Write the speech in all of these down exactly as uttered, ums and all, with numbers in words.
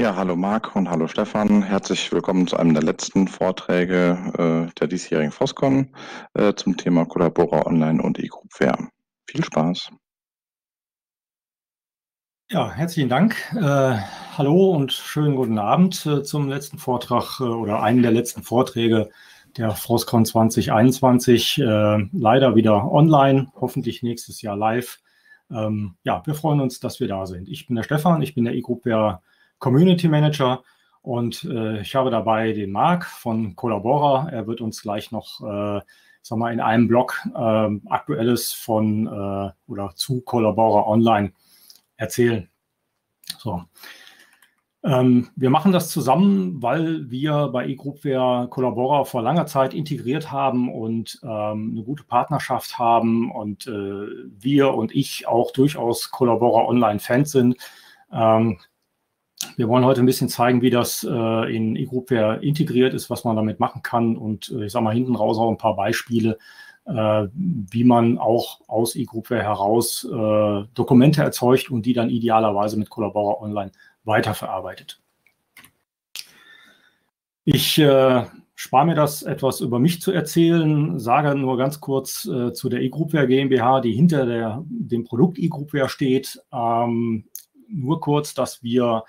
Ja, hallo Marc und hallo Stefan. Herzlich willkommen zu einem der letzten Vorträge äh, der diesjährigen FrOSCon äh, zum Thema Collabora Online und eGroupware. Viel Spaß. Ja, herzlichen Dank. Äh, hallo und schönen guten Abend äh, zum letzten Vortrag äh, oder einen der letzten Vorträge der FrOSCon zwanzig einundzwanzig. Äh, leider wieder online, hoffentlich nächstes Jahr live. Ähm, ja, wir freuen uns, dass wir da sind. Ich bin der Stefan, ich bin der eGroupware Community Manager und äh, ich habe dabei den Marc von Collabora. Er wird uns gleich noch, äh, sag mal, in einem Blog äh, Aktuelles von äh, oder zu Collabora Online erzählen. So, ähm, wir machen das zusammen, weil wir bei eGroupware Collabora vor langer Zeit integriert haben und ähm, eine gute Partnerschaft haben und äh, wir und ich auch durchaus Collabora Online Fans sind. Ähm, Wir wollen heute ein bisschen zeigen, wie das äh, in eGroupware integriert ist, was man damit machen kann und äh, ich sage mal hinten raus auch ein paar Beispiele, äh, wie man auch aus eGroupware heraus äh, Dokumente erzeugt und die dann idealerweise mit Collabora Online weiterverarbeitet. Ich äh, spare mir das, etwas über mich zu erzählen, sage nur ganz kurz äh, zu der eGroupware GmbH, die hinter der, dem Produkt eGroupware steht. Ähm, nur kurz, dass wir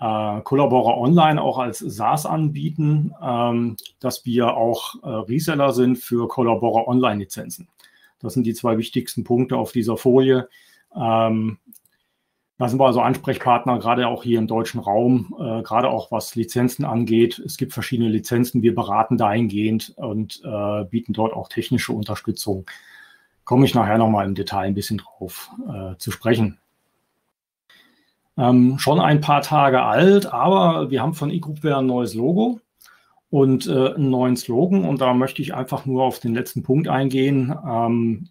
Äh, Collabora Online auch als SaaS anbieten, ähm, dass wir auch äh, Reseller sind für Collabora Online Lizenzen. Das sind die zwei wichtigsten Punkte auf dieser Folie. Ähm, da sind wir also Ansprechpartner, gerade auch hier im deutschen Raum, äh, gerade auch was Lizenzen angeht. Es gibt verschiedene Lizenzen, wir beraten dahingehend und äh, bieten dort auch technische Unterstützung. Komme ich nachher nochmal im Detail ein bisschen drauf äh, zu sprechen. Ähm, schon ein paar Tage alt, aber wir haben von eGroupware ein neues Logo und äh, einen neuen Slogan. Und da möchte ich einfach nur auf den letzten Punkt eingehen. Ähm,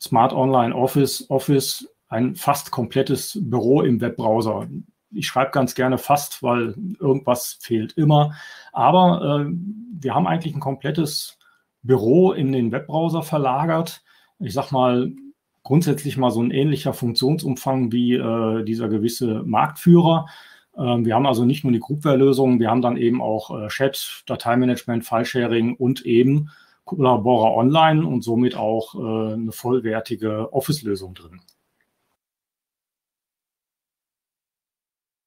Smart Online Office, Office, ein fast komplettes Büro im Webbrowser. Ich schreibe ganz gerne fast, weil irgendwas fehlt immer. Aber äh, wir haben eigentlich ein komplettes Büro in den Webbrowser verlagert. Ich sag mal, grundsätzlich mal so ein ähnlicher Funktionsumfang wie äh, dieser gewisse Marktführer. Ähm, wir haben also nicht nur die Groupware-Lösung, wir haben dann eben auch äh, Chat, Dateimanagement, Filesharing und eben Collabora Online und somit auch äh, eine vollwertige Office-Lösung drin.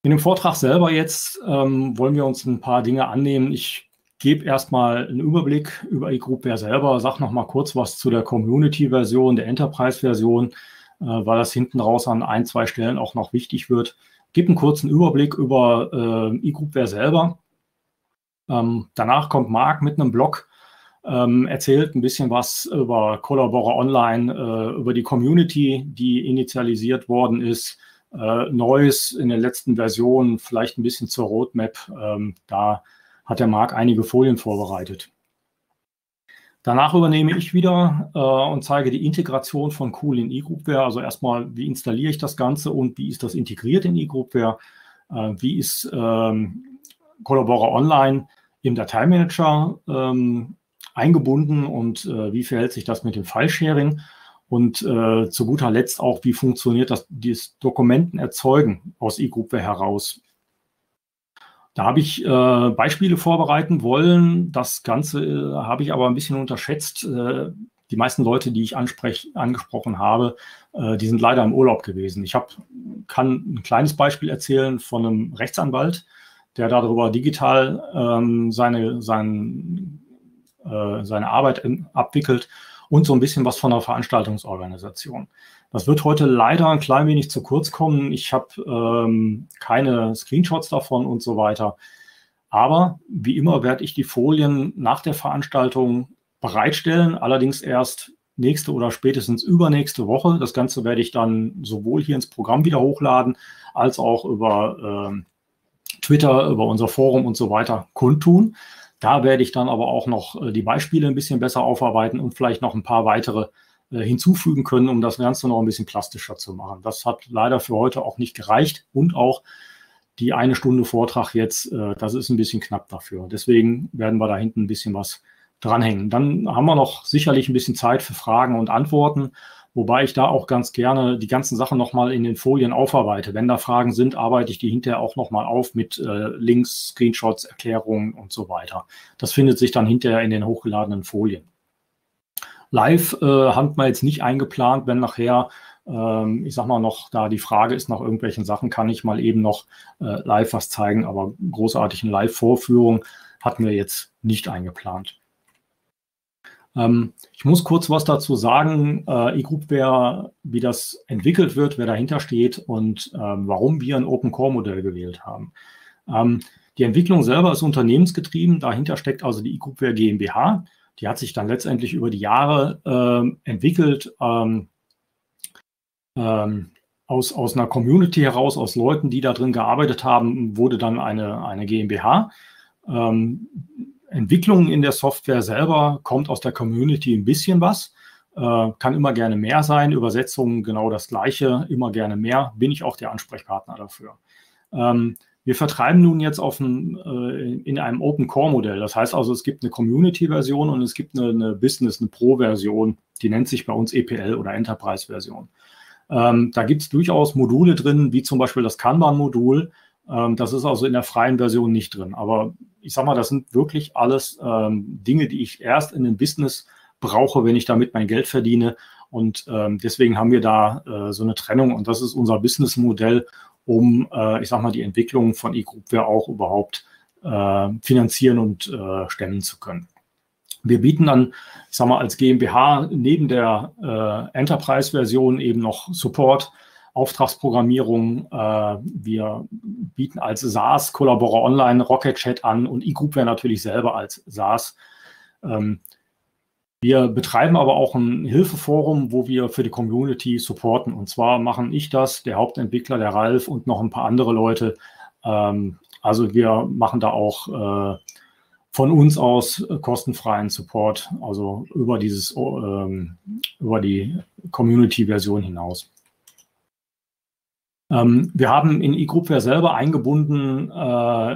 In dem Vortrag selber jetzt ähm, wollen wir uns ein paar Dinge annehmen. Ich gebe erstmal einen Überblick über eGroupware selber, sag noch mal kurz was zu der Community-Version, der Enterprise-Version, äh, weil das hinten raus an ein, zwei Stellen auch noch wichtig wird. Gebe einen kurzen Überblick über äh, eGroupware selber. Ähm, danach kommt Marc mit einem Blog, ähm, erzählt ein bisschen was über Collabora Online, äh, über die Community, die initialisiert worden ist, äh, Neues in den letzten Versionen, vielleicht ein bisschen zur Roadmap, äh, da hat der Marc einige Folien vorbereitet. Danach übernehme ich wieder äh, und zeige die Integration von Cool in eGroupware. Also erstmal, wie installiere ich das Ganze und wie ist das integriert in eGroupware? Äh, wie ist ähm, Collabora Online im Dateimanager ähm, eingebunden und äh, wie verhält sich das mit dem Filesharing? Und äh, zu guter Letzt auch, wie funktioniert das, dieses Dokumentenerzeugen aus eGroupware heraus? Da habe ich äh, Beispiele vorbereiten wollen. Das Ganze äh, habe ich aber ein bisschen unterschätzt. Äh, die meisten Leute, die ich ansprech, angesprochen habe, äh, die sind leider im Urlaub gewesen. Ich hab, kann ein kleines Beispiel erzählen von einem Rechtsanwalt, der darüber digital ähm, seine, sein, äh, seine Arbeit in, abwickelt und so ein bisschen was von der Veranstaltungsorganisation. Das wird heute leider ein klein wenig zu kurz kommen. Ich habe ähm, keine Screenshots davon und so weiter. Aber wie immer werde ich die Folien nach der Veranstaltung bereitstellen, allerdings erst nächste oder spätestens übernächste Woche. Das Ganze werde ich dann sowohl hier ins Programm wieder hochladen, als auch über ähm, Twitter, über unser Forum und so weiter kundtun. Da werde ich dann aber auch noch die Beispiele ein bisschen besser aufarbeiten und vielleicht noch ein paar weitere hinzufügen können, um das Ganze noch ein bisschen plastischer zu machen. Das hat leider für heute auch nicht gereicht und auch die eine Stunde Vortrag jetzt, das ist ein bisschen knapp dafür. Deswegen werden wir da hinten ein bisschen was dranhängen. Dann haben wir noch sicherlich ein bisschen Zeit für Fragen und Antworten Wobei ich da auch ganz gerne die ganzen Sachen nochmal in den Folien aufarbeite. Wenn da Fragen sind, arbeite ich die hinterher auch nochmal auf mit äh, Links, Screenshots, Erklärungen und so weiter. Das findet sich dann hinterher in den hochgeladenen Folien. Live äh, haben wir jetzt nicht eingeplant, wenn nachher, ähm, ich sag mal noch, da die Frage ist nach irgendwelchen Sachen, kann ich mal eben noch äh, live was zeigen, aber großartig eine Live-Vorführung hatten wir jetzt nicht eingeplant. Ich muss kurz was dazu sagen, äh, eGroupware, wie das entwickelt wird, wer dahinter steht und äh, warum wir ein Open-Core-Modell gewählt haben. Ähm, die Entwicklung selber ist unternehmensgetrieben, dahinter steckt also die eGroupware GmbH. Die hat sich dann letztendlich über die Jahre äh, entwickelt, ähm, ähm, aus, aus einer Community heraus, aus Leuten, die da drin gearbeitet haben, wurde dann eine, eine GmbH. Ähm, Entwicklungen in der Software selber kommt aus der Community ein bisschen was, äh, kann immer gerne mehr sein, Übersetzungen genau das Gleiche, immer gerne mehr, bin ich auch der Ansprechpartner dafür. Ähm, wir vertreiben nun jetzt auf ein, äh, in einem Open-Core-Modell, das heißt also, es gibt eine Community-Version und es gibt eine, eine Business-, eine Pro-Version, die nennt sich bei uns E P L oder Enterprise-Version. Ähm, da gibt es durchaus Module drin, wie zum Beispiel das Kanban-Modul. Das ist also in der freien Version nicht drin. Aber ich sag mal, das sind wirklich alles ähm, Dinge, die ich erst in den Business brauche, wenn ich damit mein Geld verdiene. Und ähm, deswegen haben wir da äh, so eine Trennung. Und das ist unser Businessmodell, um, äh, ich sag mal, die Entwicklung von eGroupware auch überhaupt äh, finanzieren und äh, stemmen zu können. Wir bieten dann, ich sag mal, als GmbH neben der äh, Enterprise-Version eben noch Support, Auftragsprogrammierung, äh, wir bieten als SaaS Collabora Online, RocketChat an und eGroupware natürlich selber als SaaS. Ähm, wir betreiben aber auch ein Hilfeforum, wo wir für die Community supporten. Und zwar machen ich das, der Hauptentwickler, der Ralf und noch ein paar andere Leute. Ähm, also wir machen da auch äh, von uns aus äh, kostenfreien Support, also über, dieses, äh, über die Community-Version hinaus. Ähm, wir haben in eGroupware selber eingebunden äh,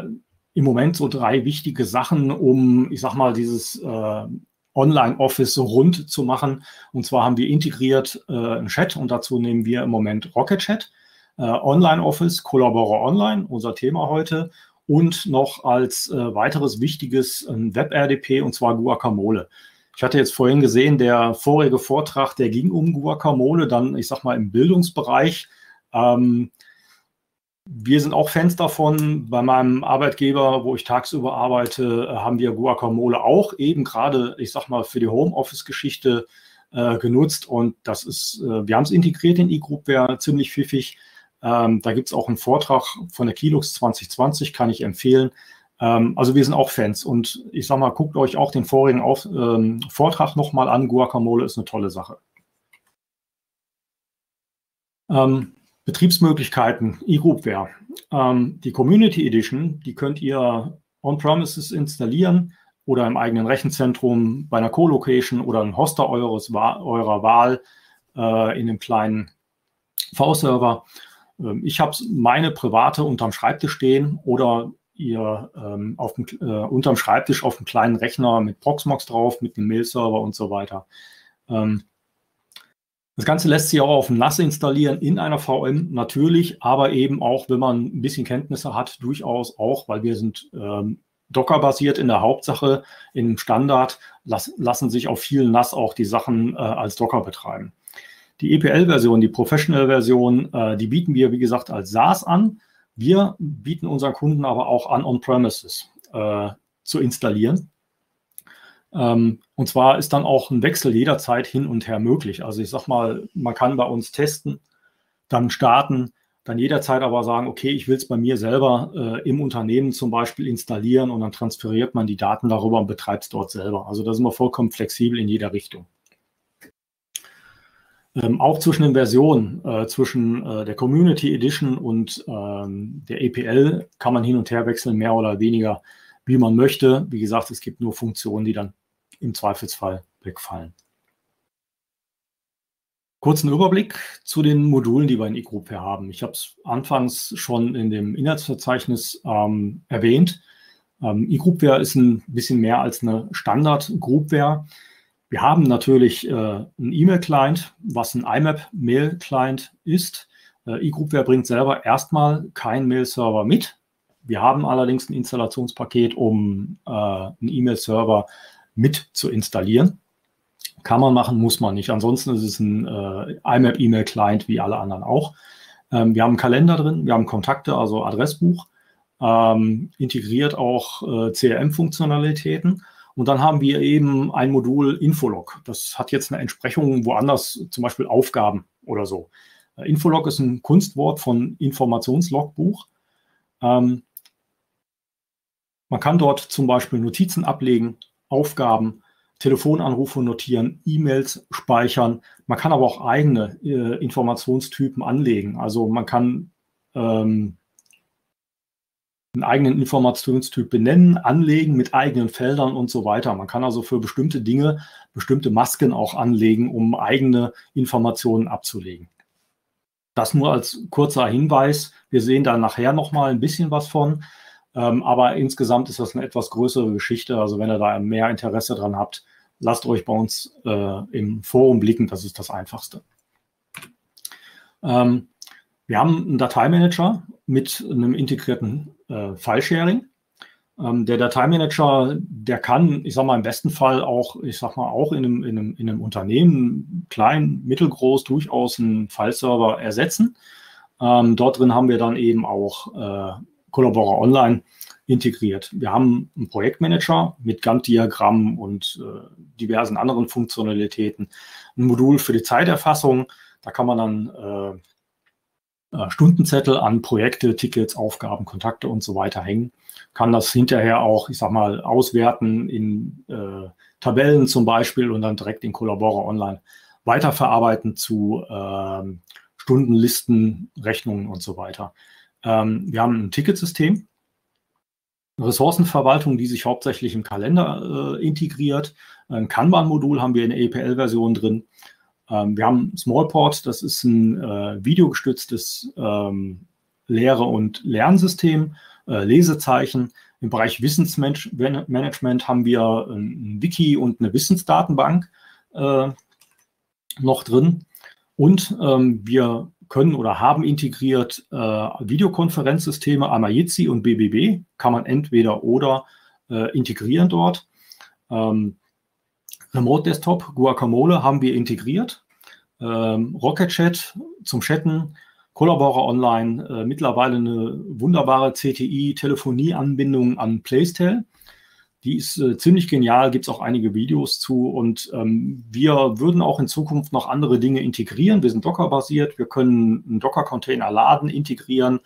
im Moment so drei wichtige Sachen, um, ich sag mal, dieses äh, Online-Office so rund zu machen. Und zwar haben wir integriert äh, einen Chat und dazu nehmen wir im Moment RocketChat, äh, Online-Office, Collabora Online, unser Thema heute, und noch als äh, weiteres wichtiges äh, Web R D P und zwar Guacamole. Ich hatte jetzt vorhin gesehen, der vorige Vortrag, der ging um Guacamole, dann, ich sag mal, im Bildungsbereich. Ähm, wir sind auch Fans davon. Bei meinem Arbeitgeber, wo ich tagsüber arbeite, haben wir Guacamole auch eben gerade, ich sag mal, für die Homeoffice-Geschichte äh, genutzt. Und das ist, äh, wir haben es integriert in eGroupware, ziemlich pfiffig. Ähm, da gibt es auch einen Vortrag von der Kilux zwanzig zwanzig, kann ich empfehlen. Ähm, also wir sind auch Fans. Und ich sag mal, guckt euch auch den vorigen Auf ähm, Vortrag nochmal an. Guacamole ist eine tolle Sache. Ähm, Betriebsmöglichkeiten, eGroupware. Ähm, die Community Edition, die könnt ihr on-premises installieren oder im eigenen Rechenzentrum bei einer Co-Location oder einem Hoster eures, eurer Wahl äh, in einem kleinen V-Server. Ähm, ich habe meine private unterm Schreibtisch stehen oder ihr ähm, auf dem, äh, unterm Schreibtisch auf einem kleinen Rechner mit Proxmox drauf, mit einem Mail-Server und so weiter. Ähm, Das Ganze lässt sich auch auf dem N A S installieren, in einer V M natürlich, aber eben auch, wenn man ein bisschen Kenntnisse hat, durchaus auch, weil wir sind ähm, Docker-basiert in der Hauptsache, im Standard, las lassen sich auf vielen N A S auch die Sachen äh, als Docker betreiben. Die E P L-Version, die Professional-Version, äh, die bieten wir, wie gesagt, als SaaS an. Wir bieten unseren Kunden aber auch an, on-premises äh, zu installieren. Und zwar ist dann auch ein Wechsel jederzeit hin und her möglich. Also ich sag mal, man kann bei uns testen, dann starten, dann jederzeit aber sagen, okay, ich will es bei mir selber äh, im Unternehmen zum Beispiel installieren und dann transferiert man die Daten darüber und betreibt es dort selber. Also da sind wir vollkommen flexibel in jeder Richtung. Ähm, auch zwischen den Versionen, äh, zwischen äh, der Community Edition und ähm, der E P L kann man hin und her wechseln, mehr oder weniger, wie man möchte. Wie gesagt, es gibt nur Funktionen, die dann im Zweifelsfall wegfallen. Kurzen Überblick zu den Modulen, die wir in eGroupware haben. Ich habe es anfangs schon in dem Inhaltsverzeichnis ähm, erwähnt. Ähm, eGroupware ist ein bisschen mehr als eine Standard-Groupware. Wir haben natürlich äh, einen E-Mail-Client, was ein I M A P-Mail-Client ist. Äh, eGroupware bringt selber erstmal keinen Mail-Server mit. Wir haben allerdings ein Installationspaket, um äh, einen E-Mail-Server mit zu installieren. Kann man machen, muss man nicht. Ansonsten ist es ein äh, I M A P-E-Mail-Client wie alle anderen auch. Ähm, wir haben einen Kalender drin, wir haben Kontakte, also Adressbuch, ähm, integriert auch äh, C R M-Funktionalitäten. Und dann haben wir eben ein Modul Infolog. Das hat jetzt eine Entsprechung woanders, zum Beispiel Aufgaben oder so. Äh, Infolog ist ein Kunstwort von Informationslogbuch. Ähm, man kann dort zum Beispiel Notizen ablegen, Aufgaben, Telefonanrufe notieren, E-Mails speichern. Man kann aber auch eigene äh, Informationstypen anlegen. Also man kann ähm, einen eigenen Informationstyp benennen, anlegen mit eigenen Feldern und so weiter. Man kann also für bestimmte Dinge bestimmte Masken auch anlegen, um eigene Informationen abzulegen. Das nur als kurzer Hinweis. Wir sehen da nachher nochmal ein bisschen was von. Ähm, aber insgesamt ist das eine etwas größere Geschichte. Also wenn ihr da mehr Interesse dran habt, lasst euch bei uns äh, im Forum blicken. Das ist das Einfachste. Ähm, wir haben einen Dateimanager mit einem integrierten äh, File-Sharing. Ähm, der Dateimanager, der kann, ich sag mal, im besten Fall auch, ich sag mal, auch in einem, in einem, in einem Unternehmen, klein, mittelgroß, durchaus einen File-Server ersetzen. Ähm, dort drin haben wir dann eben auch äh, Collabora Online integriert. Wir haben einen Projektmanager mit Gantt-Diagrammen und äh, diversen anderen Funktionalitäten. Ein Modul für die Zeiterfassung, da kann man dann äh, Stundenzettel an Projekte, Tickets, Aufgaben, Kontakte und so weiter hängen. Kann das hinterher auch, ich sag mal, auswerten in äh, Tabellen zum Beispiel und dann direkt in Collabora Online weiterverarbeiten zu äh, Stundenlisten, Rechnungen und so weiter. Wir haben ein Ticketsystem, eine Ressourcenverwaltung, die sich hauptsächlich im Kalender äh, integriert. Ein Kanban-Modul haben wir in der E P L-Version drin. Ähm, wir haben Smallport, das ist ein äh, videogestütztes ähm, Lehre- und Lernsystem, äh, Lesezeichen. Im Bereich Wissensmanagement haben wir ein Wiki und eine Wissensdatenbank äh, noch drin. Und ähm, wir können oder haben integriert äh, Videokonferenzsysteme, Amayizi und B B B, kann man entweder oder äh, integrieren dort. Ähm, Remote Desktop, Guacamole haben wir integriert. Ähm, RocketChat zum Chatten, Collabora Online, äh, mittlerweile eine wunderbare C T I-Telefonie-Anbindung an PlayStell. Die ist äh, ziemlich genial, gibt es auch einige Videos zu und ähm, wir würden auch in Zukunft noch andere Dinge integrieren. Wir sind Docker-basiert, wir können einen Docker-Container laden, integrieren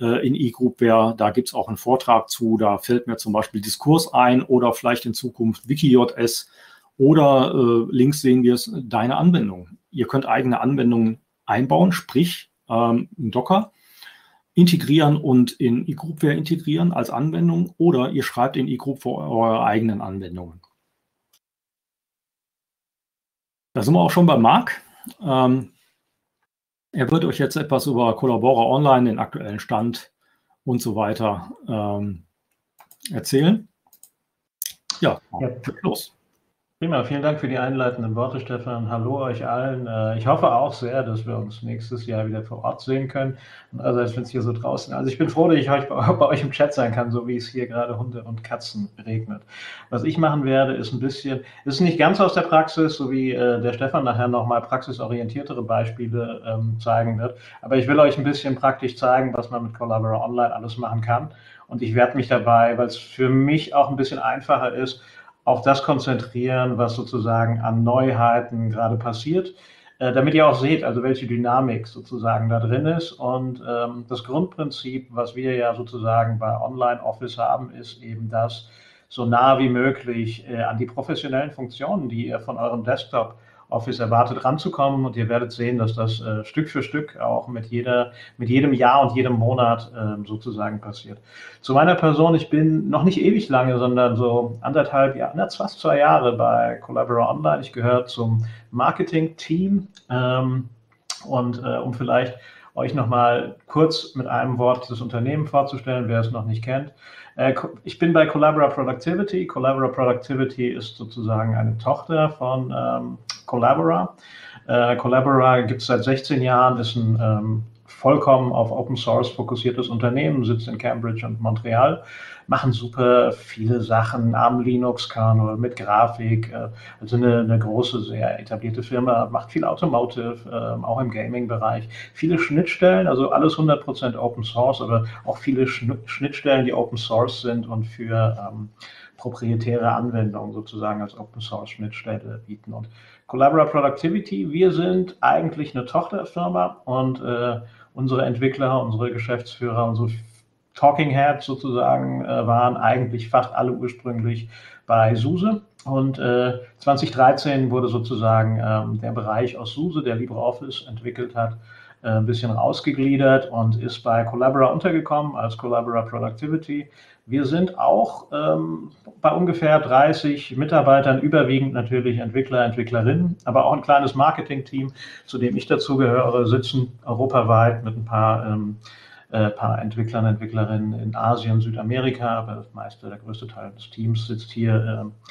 äh, in eGroupware. Da gibt es auch einen Vortrag zu, da fällt mir zum Beispiel Diskurs ein oder vielleicht in Zukunft WikiJS oder äh, links sehen wir es, deine Anwendung. Ihr könnt eigene Anwendungen einbauen, sprich ähm, Docker integrieren und in eGroupware integrieren als Anwendung oder ihr schreibt in eGroupware eure eigenen Anwendungen. Da sind wir auch schon bei Marc. Ähm, er wird euch jetzt etwas über Collabora Online, den aktuellen Stand und so weiter ähm, erzählen. Ja, ja. Los. Prima, vielen Dank für die einleitenden Worte, Stefan. Hallo euch allen. Ich hoffe auch sehr, dass wir uns nächstes Jahr wieder vor Ort sehen können. Also ich bin hier so draußen. Also ich bin froh, dass ich euch bei, bei euch im Chat sein kann, so wie es hier gerade Hunde und Katzen regnet. Was ich machen werde, ist ein bisschen, ist nicht ganz aus der Praxis, so wie äh, der Stefan nachher nochmal praxisorientiertere Beispiele ähm, zeigen wird. Aber ich will euch ein bisschen praktisch zeigen, was man mit Collabora Online alles machen kann. Und ich werde mich dabei, weil es für mich auch ein bisschen einfacher ist, auf das konzentrieren, was sozusagen an Neuheiten gerade passiert, äh, damit ihr auch seht, also welche Dynamik sozusagen da drin ist. Und ähm, das Grundprinzip, was wir ja sozusagen bei Online-Office haben, ist eben das, so nah wie möglich äh, an die professionellen Funktionen, die ihr von eurem Desktop Office erwartet, ranzukommen. Und ihr werdet sehen, dass das äh, Stück für Stück auch mit, jeder, mit jedem Jahr und jedem Monat äh, sozusagen passiert. Zu meiner Person, ich bin noch nicht ewig lange, sondern so anderthalb Jahre, na, fast zwei Jahre bei Collabora Online. Ich gehöre zum Marketing-Team ähm, und äh, um vielleicht euch nochmal kurz mit einem Wort das Unternehmen vorzustellen, wer es noch nicht kennt. Ich bin bei Collabora Productivity. Collabora Productivity ist sozusagen eine Tochter von ähm, Collabora. Äh, Collabora gibt es seit sechzehn Jahren, ist ein ähm, vollkommen auf Open Source fokussiertes Unternehmen, sitzt in Cambridge und Montreal, machen super viele Sachen am Linux-Kernel mit Grafik, äh, also eine, eine große, sehr etablierte Firma, macht viel Automotive, äh, auch im Gaming-Bereich, viele Schnittstellen, also alles hundert Prozent Open Source, aber auch viele Schnittstellen, die Open Source sind und für ähm, proprietäre Anwendungen sozusagen als Open Source Schnittstelle bieten. Und Collabora Productivity, wir sind eigentlich eine Tochterfirma und äh, unsere Entwickler, unsere Geschäftsführer, unsere Talking Heads sozusagen äh, waren eigentlich fast alle ursprünglich bei SUSE. Und äh, zwanzig dreizehn wurde sozusagen ähm, der Bereich aus SUSE, der LibreOffice entwickelt hat, äh, ein bisschen rausgegliedert und ist bei Collabora untergekommen als Collabora Productivity. Wir sind auch ähm, bei ungefähr dreißig Mitarbeitern, überwiegend natürlich Entwickler, Entwicklerinnen, aber auch ein kleines Marketing-Team, zu dem ich dazugehöre, sitzen europaweit mit ein paar, ähm, äh, paar Entwicklern, Entwicklerinnen in Asien, Südamerika, aber das meiste, der größte Teil des Teams sitzt hier äh,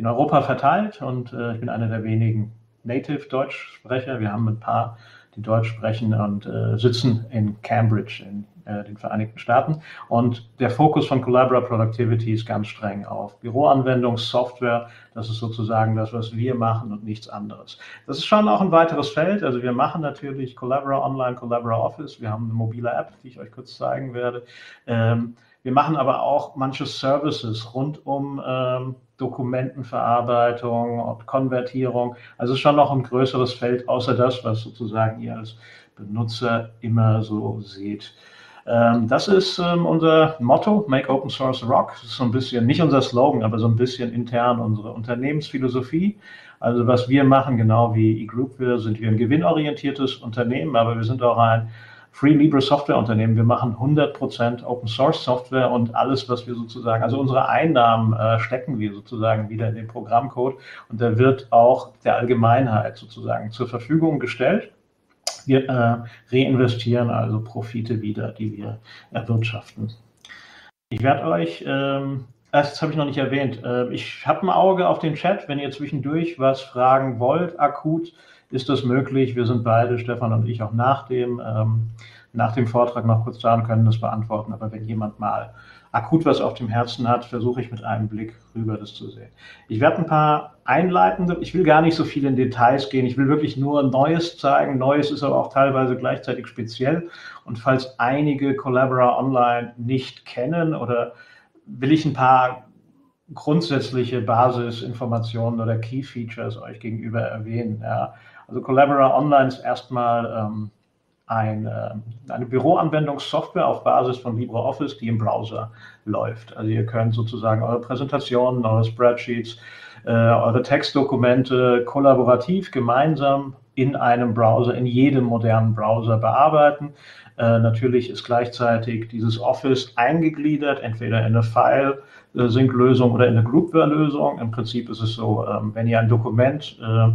in Europa verteilt und äh, ich bin einer der wenigen Native-Deutsch-Sprecher. Wir haben ein paar, die Deutsch sprechen und äh, sitzen in Cambridge in den Vereinigten Staaten. Und der Fokus von Collabora Productivity ist ganz streng auf Büroanwendungssoftware. Das ist sozusagen das, was wir machen und nichts anderes. Das ist schon auch ein weiteres Feld. Also wir machen natürlich Collabora Online, Collabora Office. Wir haben eine mobile App, die ich euch kurz zeigen werde. Ähm, wir machen aber auch manche Services rund um ähm, Dokumentenverarbeitung und Konvertierung. Also schon noch ein größeres Feld, außer das, was sozusagen ihr als Benutzer immer so seht. Das ist unser Motto, Make Open Source Rock. Das ist so ein bisschen, nicht unser Slogan, aber so ein bisschen intern unsere Unternehmensphilosophie. Also was wir machen, genau wie eGroupware, sind wir ein gewinnorientiertes Unternehmen, aber wir sind auch ein Free Libre Software Unternehmen. Wir machen hundert Prozent Open Source Software und alles, was wir sozusagen, also unsere Einnahmen äh, stecken wir sozusagen wieder in den Programmcode und der wird auch der Allgemeinheit sozusagen zur Verfügung gestellt. Wir äh, reinvestieren also Profite wieder, die wir erwirtschaften. Ich werde euch, ähm, das habe ich noch nicht erwähnt, äh, ich habe ein Auge auf den Chat, wenn ihr zwischendurch was fragen wollt, akut ist das möglich. Wir sind beide, Stefan und ich, auch nach dem, ähm, nach dem Vortrag noch kurz da und können das beantworten, aber wenn jemand mal akut was auf dem Herzen hat, versuche ich mit einem Blick rüber das zu sehen. Ich werde ein paar einleitende, ich will gar nicht so viel in Details gehen, ich will wirklich nur Neues zeigen. Neues ist aber auch teilweise gleichzeitig speziell und falls einige Collabora Online nicht kennen oder will ich ein paar grundsätzliche Basisinformationen oder Key Features euch gegenüber erwähnen. Ja. Also Collabora Online ist erstmal ähm, Eine, eine Büroanwendungssoftware auf Basis von LibreOffice, die im Browser läuft. Also ihr könnt sozusagen eure Präsentationen, eure Spreadsheets, äh, eure Textdokumente kollaborativ gemeinsam in einem Browser, in jedem modernen Browser bearbeiten. Äh, natürlich ist gleichzeitig dieses Office eingegliedert, entweder in eine File-Sync-Lösung oder in eine Groupware-Lösung. Im Prinzip ist es so, äh, wenn ihr ein Dokument äh,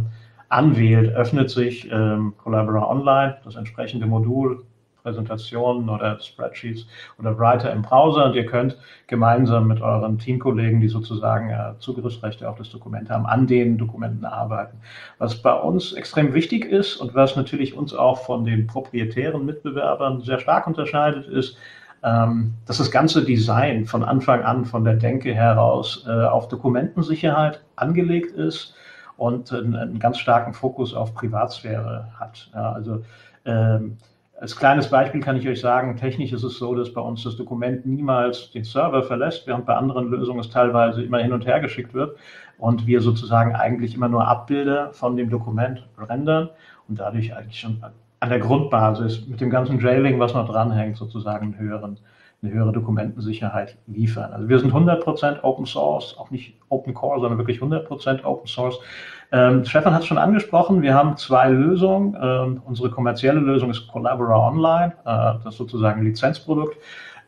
anwählt, öffnet sich ähm, Collabora Online, das entsprechende Modul, Präsentationen oder Spreadsheets oder Writer im Browser und ihr könnt gemeinsam mit euren Teamkollegen, die sozusagen äh, Zugriffsrechte auf das Dokument haben, an den Dokumenten arbeiten. Was bei uns extrem wichtig ist und was natürlich uns auch von den proprietären Mitbewerbern sehr stark unterscheidet, ist, Ähm, dass das ganze Design von Anfang an, von der Denke heraus, äh, auf Dokumentensicherheit angelegt ist und einen ganz starken Fokus auf Privatsphäre hat. Ja, also ähm, als kleines Beispiel kann ich euch sagen, technisch ist es so, dass bei uns das Dokument niemals den Server verlässt, während bei anderen Lösungen es teilweise immer hin und her geschickt wird und wir sozusagen eigentlich immer nur Abbilder von dem Dokument rendern und dadurch eigentlich schon an der Grundbasis mit dem ganzen Jailing, was noch dranhängt, sozusagen einen höheren eine höhere Dokumentensicherheit liefern. Also wir sind hundert Prozent Open Source, auch nicht Open Core, sondern wirklich hundert Prozent Open Source. Ähm, Stefan hat es schon angesprochen, wir haben zwei Lösungen. Ähm, unsere kommerzielle Lösung ist Collabora Online, äh, das ist sozusagen ein Lizenzprodukt,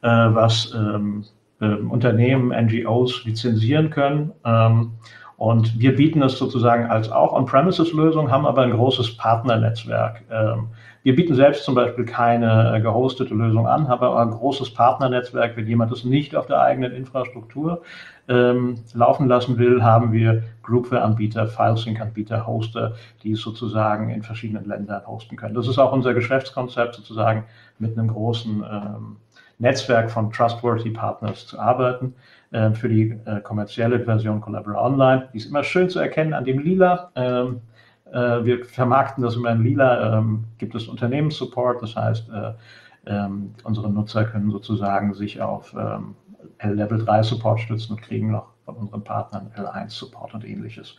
äh, was ähm, äh, Unternehmen, N G Os lizenzieren können. Ähm, und wir bieten das sozusagen als auch On-Premises-Lösung, haben aber ein großes Partnernetzwerk, ähm, Wir bieten selbst zum Beispiel keine gehostete Lösung an, haben aber ein großes Partnernetzwerk. Wenn jemand das nicht auf der eigenen Infrastruktur ähm, laufen lassen will, haben wir Groupware-Anbieter, FileSync-Anbieter, Hoster, die es sozusagen in verschiedenen Ländern hosten können. Das ist auch unser Geschäftskonzept, sozusagen mit einem großen ähm, Netzwerk von Trustworthy Partners zu arbeiten. Äh, für die äh, kommerzielle Version Collabora Online, die ist immer schön zu erkennen an dem Lila. Ähm, Äh, wir vermarkten das immer in Lila, ähm, gibt es Unternehmenssupport, das heißt, äh, ähm, unsere Nutzer können sozusagen sich auf ähm, Level drei Support stützen und kriegen noch von unseren Partnern L eins Support und ähnliches.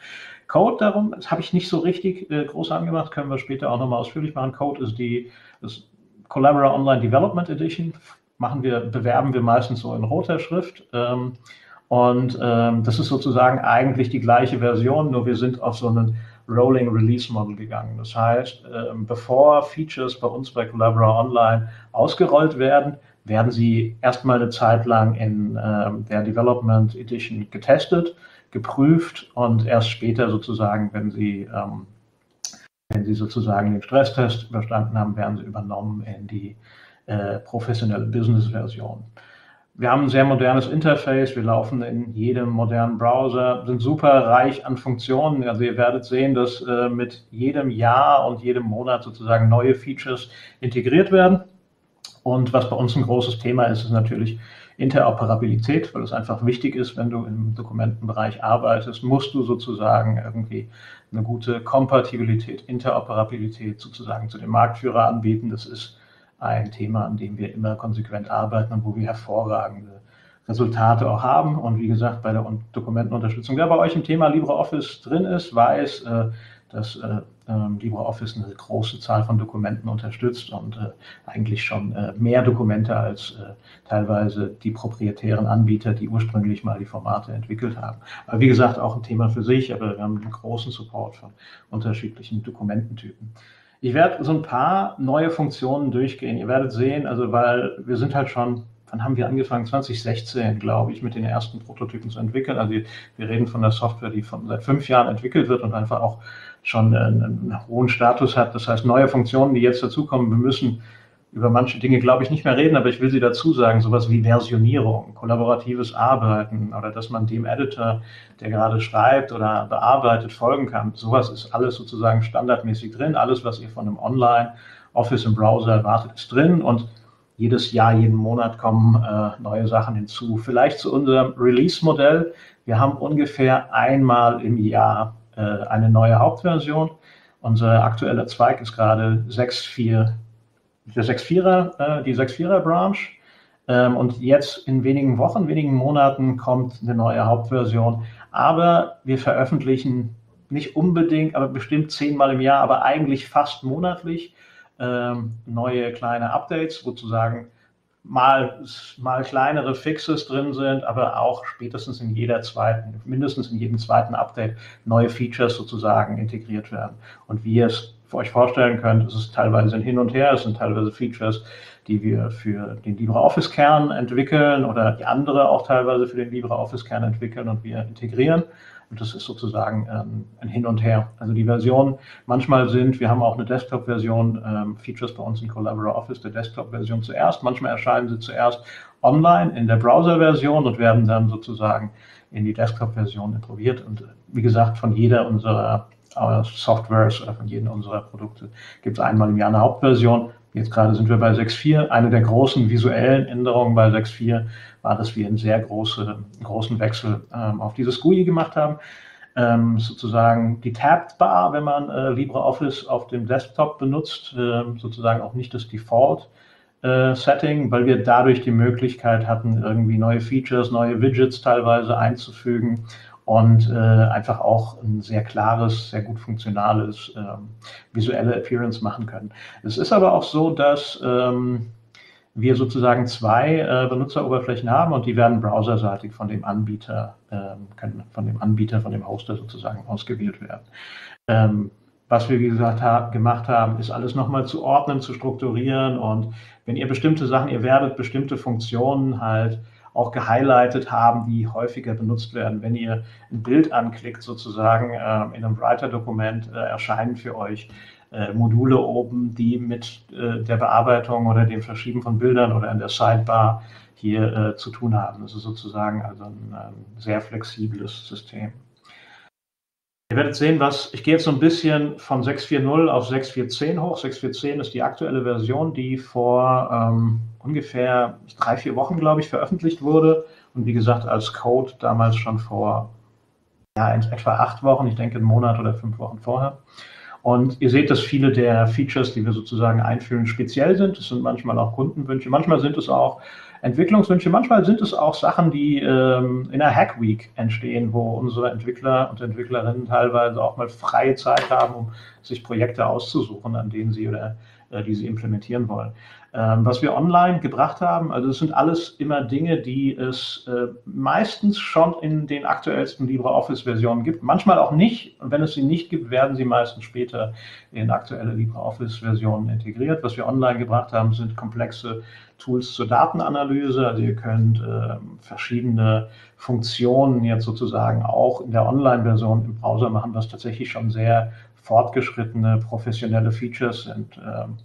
Code darum, das habe ich nicht so richtig äh, groß angemacht, können wir später auch nochmal ausführlich machen. Code ist die ist Collabora Online Development Edition, machen wir, bewerben wir meistens so in roter Schrift. Ähm, und ähm, das ist sozusagen eigentlich die gleiche Version, nur wir sind auf so einen Rolling Release Model gegangen. Das heißt, äh, bevor Features bei uns bei Collabora Online ausgerollt werden, werden sie erstmal eine Zeit lang in äh, der Development Edition getestet, geprüft und erst später sozusagen, wenn sie, ähm, wenn sie sozusagen den Stresstest überstanden haben, werden sie übernommen in die äh, professionelle Business-Version. Wir haben ein sehr modernes Interface, wir laufen in jedem modernen Browser, sind super reich an Funktionen. Also ihr werdet sehen, dass äh, mit jedem Jahr und jedem Monat sozusagen neue Features integriert werden. Und was bei uns ein großes Thema ist, ist natürlich Interoperabilität, weil es einfach wichtig ist, wenn du im Dokumentenbereich arbeitest, musst du sozusagen irgendwie eine gute Kompatibilität, Interoperabilität sozusagen zu dem Marktführer anbieten. Das ist ein Thema, an dem wir immer konsequent arbeiten und wo wir hervorragende Resultate auch haben. Und wie gesagt, bei der Dokumentenunterstützung, wer bei euch im Thema LibreOffice drin ist, weiß, dass LibreOffice eine große Zahl von Dokumenten unterstützt und eigentlich schon mehr Dokumente als teilweise die proprietären Anbieter, die ursprünglich mal die Formate entwickelt haben. Aber wie gesagt, auch ein Thema für sich, aber wir haben einen großen Support von unterschiedlichen Dokumententypen. Ich werde so ein paar neue Funktionen durchgehen. Ihr werdet sehen, also weil wir sind halt schon, wann haben wir angefangen? zwanzig sechzehn, glaube ich, mit den ersten Prototypen zu entwickeln. Also wir reden von der Software, die von seit fünf Jahren entwickelt wird und einfach auch schon einen, einen hohen Status hat. Das heißt, neue Funktionen, die jetzt dazukommen, wir müssen über manche Dinge, glaube ich, nicht mehr reden, aber ich will sie dazu sagen, sowas wie Versionierung, kollaboratives Arbeiten oder dass man dem Editor, der gerade schreibt oder bearbeitet, folgen kann. Sowas ist alles sozusagen standardmäßig drin. Alles, was ihr von einem Online-Office im Browser erwartet, ist drin und jedes Jahr, jeden Monat kommen äh, neue Sachen hinzu. Vielleicht zu unserem Release-Modell. Wir haben ungefähr einmal im Jahr äh, eine neue Hauptversion. Unser aktueller Zweig ist gerade sechs Punkt vier. Der sechs Punkt vierer, äh, die sechs Punkt vierer-Branch ähm, und jetzt in wenigen Wochen, wenigen Monaten kommt eine neue Hauptversion, aber wir veröffentlichen nicht unbedingt, aber bestimmt zehnmal im Jahr, aber eigentlich fast monatlich ähm, neue kleine Updates, sozusagen mal, mal kleinere Fixes drin sind, aber auch spätestens in jeder zweiten, mindestens in jedem zweiten Update neue Features sozusagen integriert werden und wie es euch vorstellen könnt, es ist teilweise ein Hin und Her, es sind teilweise Features, die wir für den LibreOffice-Kern entwickeln oder die andere auch teilweise für den LibreOffice-Kern entwickeln und wir integrieren. Und das ist sozusagen ähm, ein Hin und Her. Also die Versionen manchmal sind, wir haben auch eine Desktop-Version, ähm, Features bei uns in Collabora Office, der Desktop-Version zuerst. Manchmal erscheinen sie zuerst online in der Browser-Version und werden dann sozusagen in die Desktop-Version integriert. Und wie gesagt, von jeder unserer Softwares oder von jedem unserer Produkte gibt es einmal im Jahr eine Hauptversion. Jetzt gerade sind wir bei sechs Punkt vier. Eine der großen visuellen Änderungen bei sechs Punkt vier war, dass wir einen sehr große, großen Wechsel ähm, auf dieses G U I gemacht haben. Ähm, sozusagen die Tab-Bar, wenn man äh, LibreOffice auf dem Desktop benutzt, äh, sozusagen auch nicht das Default äh, Setting, weil wir dadurch die Möglichkeit hatten, irgendwie neue Features, neue Widgets teilweise einzufügen. Und äh, einfach auch ein sehr klares, sehr gut funktionales ähm, visuelle Appearance machen können. Es ist aber auch so, dass ähm, wir sozusagen zwei äh, Benutzeroberflächen haben und die werden browserseitig von dem Anbieter, ähm, können von dem Anbieter, von dem Hoster sozusagen ausgewählt werden. Ähm, was wir, wie gesagt, ha gemacht haben, ist alles nochmal zu ordnen, zu strukturieren und wenn ihr bestimmte Sachen, ihr werdet bestimmte Funktionen halt auch gehighlightet haben, die häufiger benutzt werden. Wenn ihr ein Bild anklickt, sozusagen äh, in einem Writer-Dokument äh, erscheinen für euch äh, Module oben, die mit äh, der Bearbeitung oder dem Verschieben von Bildern oder in der Sidebar hier äh, zu tun haben. Das ist sozusagen also ein äh, sehr flexibles System. Ihr werdet sehen, was, ich gehe jetzt so ein bisschen von sechs Punkt vier Punkt null auf sechs Punkt vier Punkt zehn hoch. sechs Punkt vier Punkt zehn ist die aktuelle Version, die vor ähm, ungefähr drei, vier Wochen, glaube ich, veröffentlicht wurde. Und wie gesagt, als Code damals schon vor ja, etwa acht Wochen, ich denke einen Monat oder fünf Wochen vorher. Und ihr seht, dass viele der Features, die wir sozusagen einführen, speziell sind. Es sind manchmal auch Kundenwünsche, manchmal sind es auch Entwicklungswünsche, manchmal sind es auch Sachen, die ähm, in einer Hack Week entstehen, wo unsere Entwickler und Entwicklerinnen teilweise auch mal freie Zeit haben, um sich Projekte auszusuchen, an denen sie oder äh, die sie implementieren wollen. Ähm, was wir online gebracht haben, also es sind alles immer Dinge, die es äh, meistens schon in den aktuellsten LibreOffice-Versionen gibt, manchmal auch nicht. Und wenn es sie nicht gibt, werden sie meistens später in aktuelle LibreOffice-Versionen integriert. Was wir online gebracht haben, sind komplexe Tools zur Datenanalyse, also ihr könnt äh, verschiedene Funktionen jetzt sozusagen auch in der Online-Version im Browser machen, was tatsächlich schon sehr fortgeschrittene, professionelle Features sind. Ähm,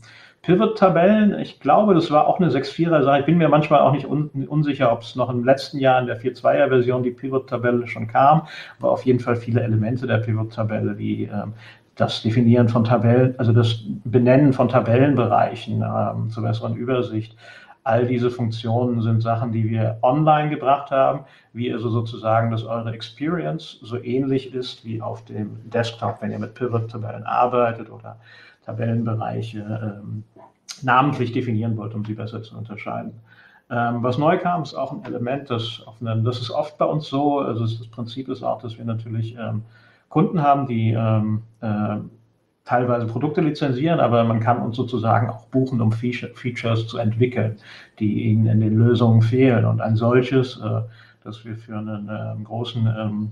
Pivot-Tabellen, ich glaube, das war auch eine sechs Punkt vierer-Sache. Ich bin mir manchmal auch nicht un unsicher, ob es noch im letzten Jahr in der vier Punkt zweier-Version die Pivot-Tabelle schon kam, aber auf jeden Fall viele Elemente der Pivot-Tabelle, wie ähm, das Definieren von Tabellen, also das Benennen von Tabellenbereichen ähm, zur besseren Übersicht. All diese Funktionen sind Sachen, die wir online gebracht haben, wie also sozusagen, dass eure Experience so ähnlich ist wie auf dem Desktop, wenn ihr mit Pivot-Tabellen arbeitet oder Tabellenbereiche ähm, namentlich definieren wollt, um sie besser zu unterscheiden. Ähm, was neu kam, ist auch ein Element, das, auf einen, das ist oft bei uns so, also das Prinzip ist auch, dass wir natürlich ähm, Kunden haben, die ähm, äh, teilweise Produkte lizenzieren, aber man kann uns sozusagen auch buchen, um Feature, Features zu entwickeln, die ihnen in den Lösungen fehlen. Und ein solches, äh, das wir für einen äh, großen ähm,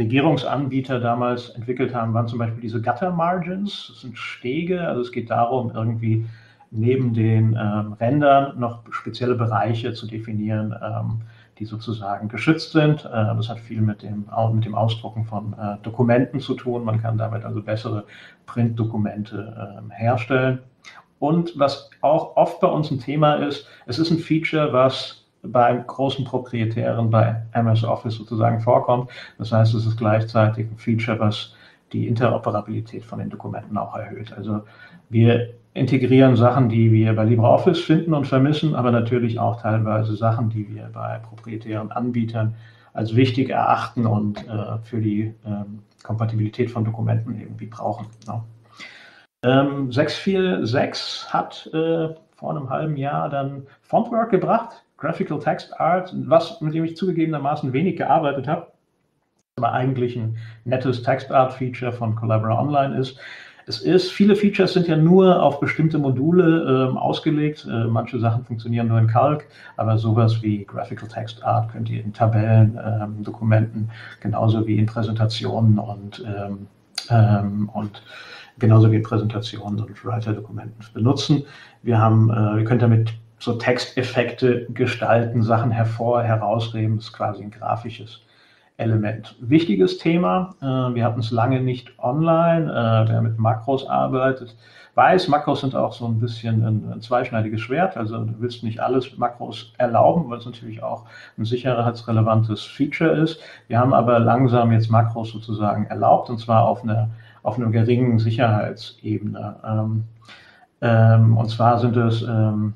Regierungsanbieter damals entwickelt haben, waren zum Beispiel diese Gutter-Margins. Das sind Stege, also es geht darum, irgendwie neben den ähm, Rändern noch spezielle Bereiche zu definieren, ähm, die sozusagen geschützt sind. Äh, das hat viel mit dem, auch mit dem Ausdrucken von äh, Dokumenten zu tun. Man kann damit also bessere Printdokumente äh, herstellen. Und was auch oft bei uns ein Thema ist, es ist ein Feature, was beim großen Proprietären bei M S Office sozusagen vorkommt. Das heißt, es ist gleichzeitig ein Feature, was die Interoperabilität von den Dokumenten auch erhöht. Also wir integrieren Sachen, die wir bei LibreOffice finden und vermissen, aber natürlich auch teilweise Sachen, die wir bei proprietären Anbietern als wichtig erachten und äh, für die ähm, Kompatibilität von Dokumenten irgendwie brauchen. Ja. Ähm, sechs Punkt vier Punkt sechs hat äh, vor einem halben Jahr dann Fontwork gebracht, Graphical Text Art, was, mit dem ich zugegebenermaßen wenig gearbeitet habe, aber eigentlich ein nettes Text Art Feature von Collabora Online ist. Es ist, viele Features sind ja nur auf bestimmte Module äh, ausgelegt. Äh, manche Sachen funktionieren nur in Calc, aber sowas wie Graphical Text Art könnt ihr in Tabellen, ähm, Dokumenten, genauso wie in Präsentationen und, ähm, ähm, und genauso wie in Präsentationen und Writer-Dokumenten benutzen. Wir haben, äh, ihr könnt damit so Texteffekte gestalten, Sachen hervor, herausheben, ist quasi ein grafisches Element. Wichtiges Thema, äh, wir hatten es lange nicht online, äh, wer mit Makros arbeitet, weiß, Makros sind auch so ein bisschen ein, ein zweischneidiges Schwert, also du willst nicht alles mit Makros erlauben, weil es natürlich auch ein sicherheitsrelevantes Feature ist. Wir haben aber langsam jetzt Makros sozusagen erlaubt, und zwar auf einer, auf einer geringen Sicherheitsebene. Ähm, ähm, und zwar sind es ähm,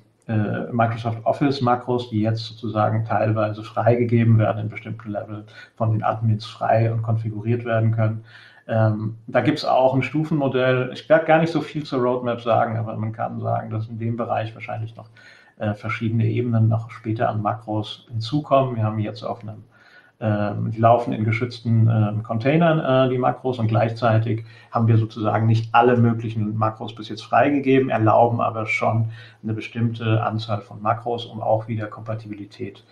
Microsoft Office Makros, die jetzt sozusagen teilweise freigegeben werden, in bestimmten Level von den Admins frei und konfiguriert werden können. Ähm, da gibt es auch ein Stufenmodell. Ich werde gar nicht so viel zur Roadmap sagen, aber man kann sagen, dass in dem Bereich wahrscheinlich noch äh, verschiedene Ebenen noch später an Makros hinzukommen. Wir haben jetzt auf einem, ähm, die laufen in geschützten äh, Containern, äh, die Makros, und gleichzeitig haben wir sozusagen nicht alle möglichen Makros bis jetzt freigegeben, erlauben aber schon eine bestimmte Anzahl von Makros, um auch wieder Kompatibilität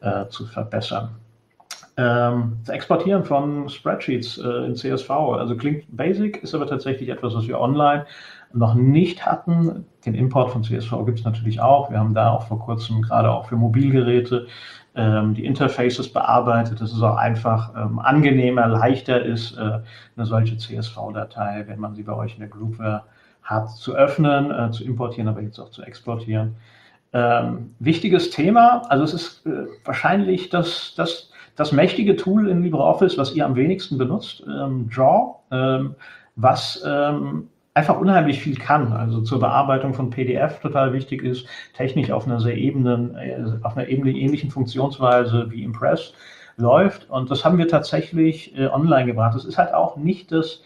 äh, zu verbessern. Ähm, das Exportieren von Spreadsheets äh, in C S V, also klingt basic, ist aber tatsächlich etwas, was wir online noch nicht hatten. Den Import von C S V gibt es natürlich auch. Wir haben da auch vor kurzem gerade auch für Mobilgeräte ähm, die Interfaces bearbeitet, dass es auch einfach ähm, angenehmer, leichter ist, äh, eine solche C S V-Datei, wenn man sie bei euch in der Groupware hat, zu öffnen, äh, zu importieren, aber jetzt auch zu exportieren. Ähm, wichtiges Thema, also es ist äh, wahrscheinlich das, das, das mächtige Tool in LibreOffice, was ihr am wenigsten benutzt, ähm, Draw, ähm, was ähm, einfach unheimlich viel kann, also zur Bearbeitung von P D F total wichtig ist, technisch auf einer sehr Ebene, äh, auf einer Ebene ähnlichen Funktionsweise wie Impress läuft, und das haben wir tatsächlich äh, online gebracht. Das ist halt auch nicht das,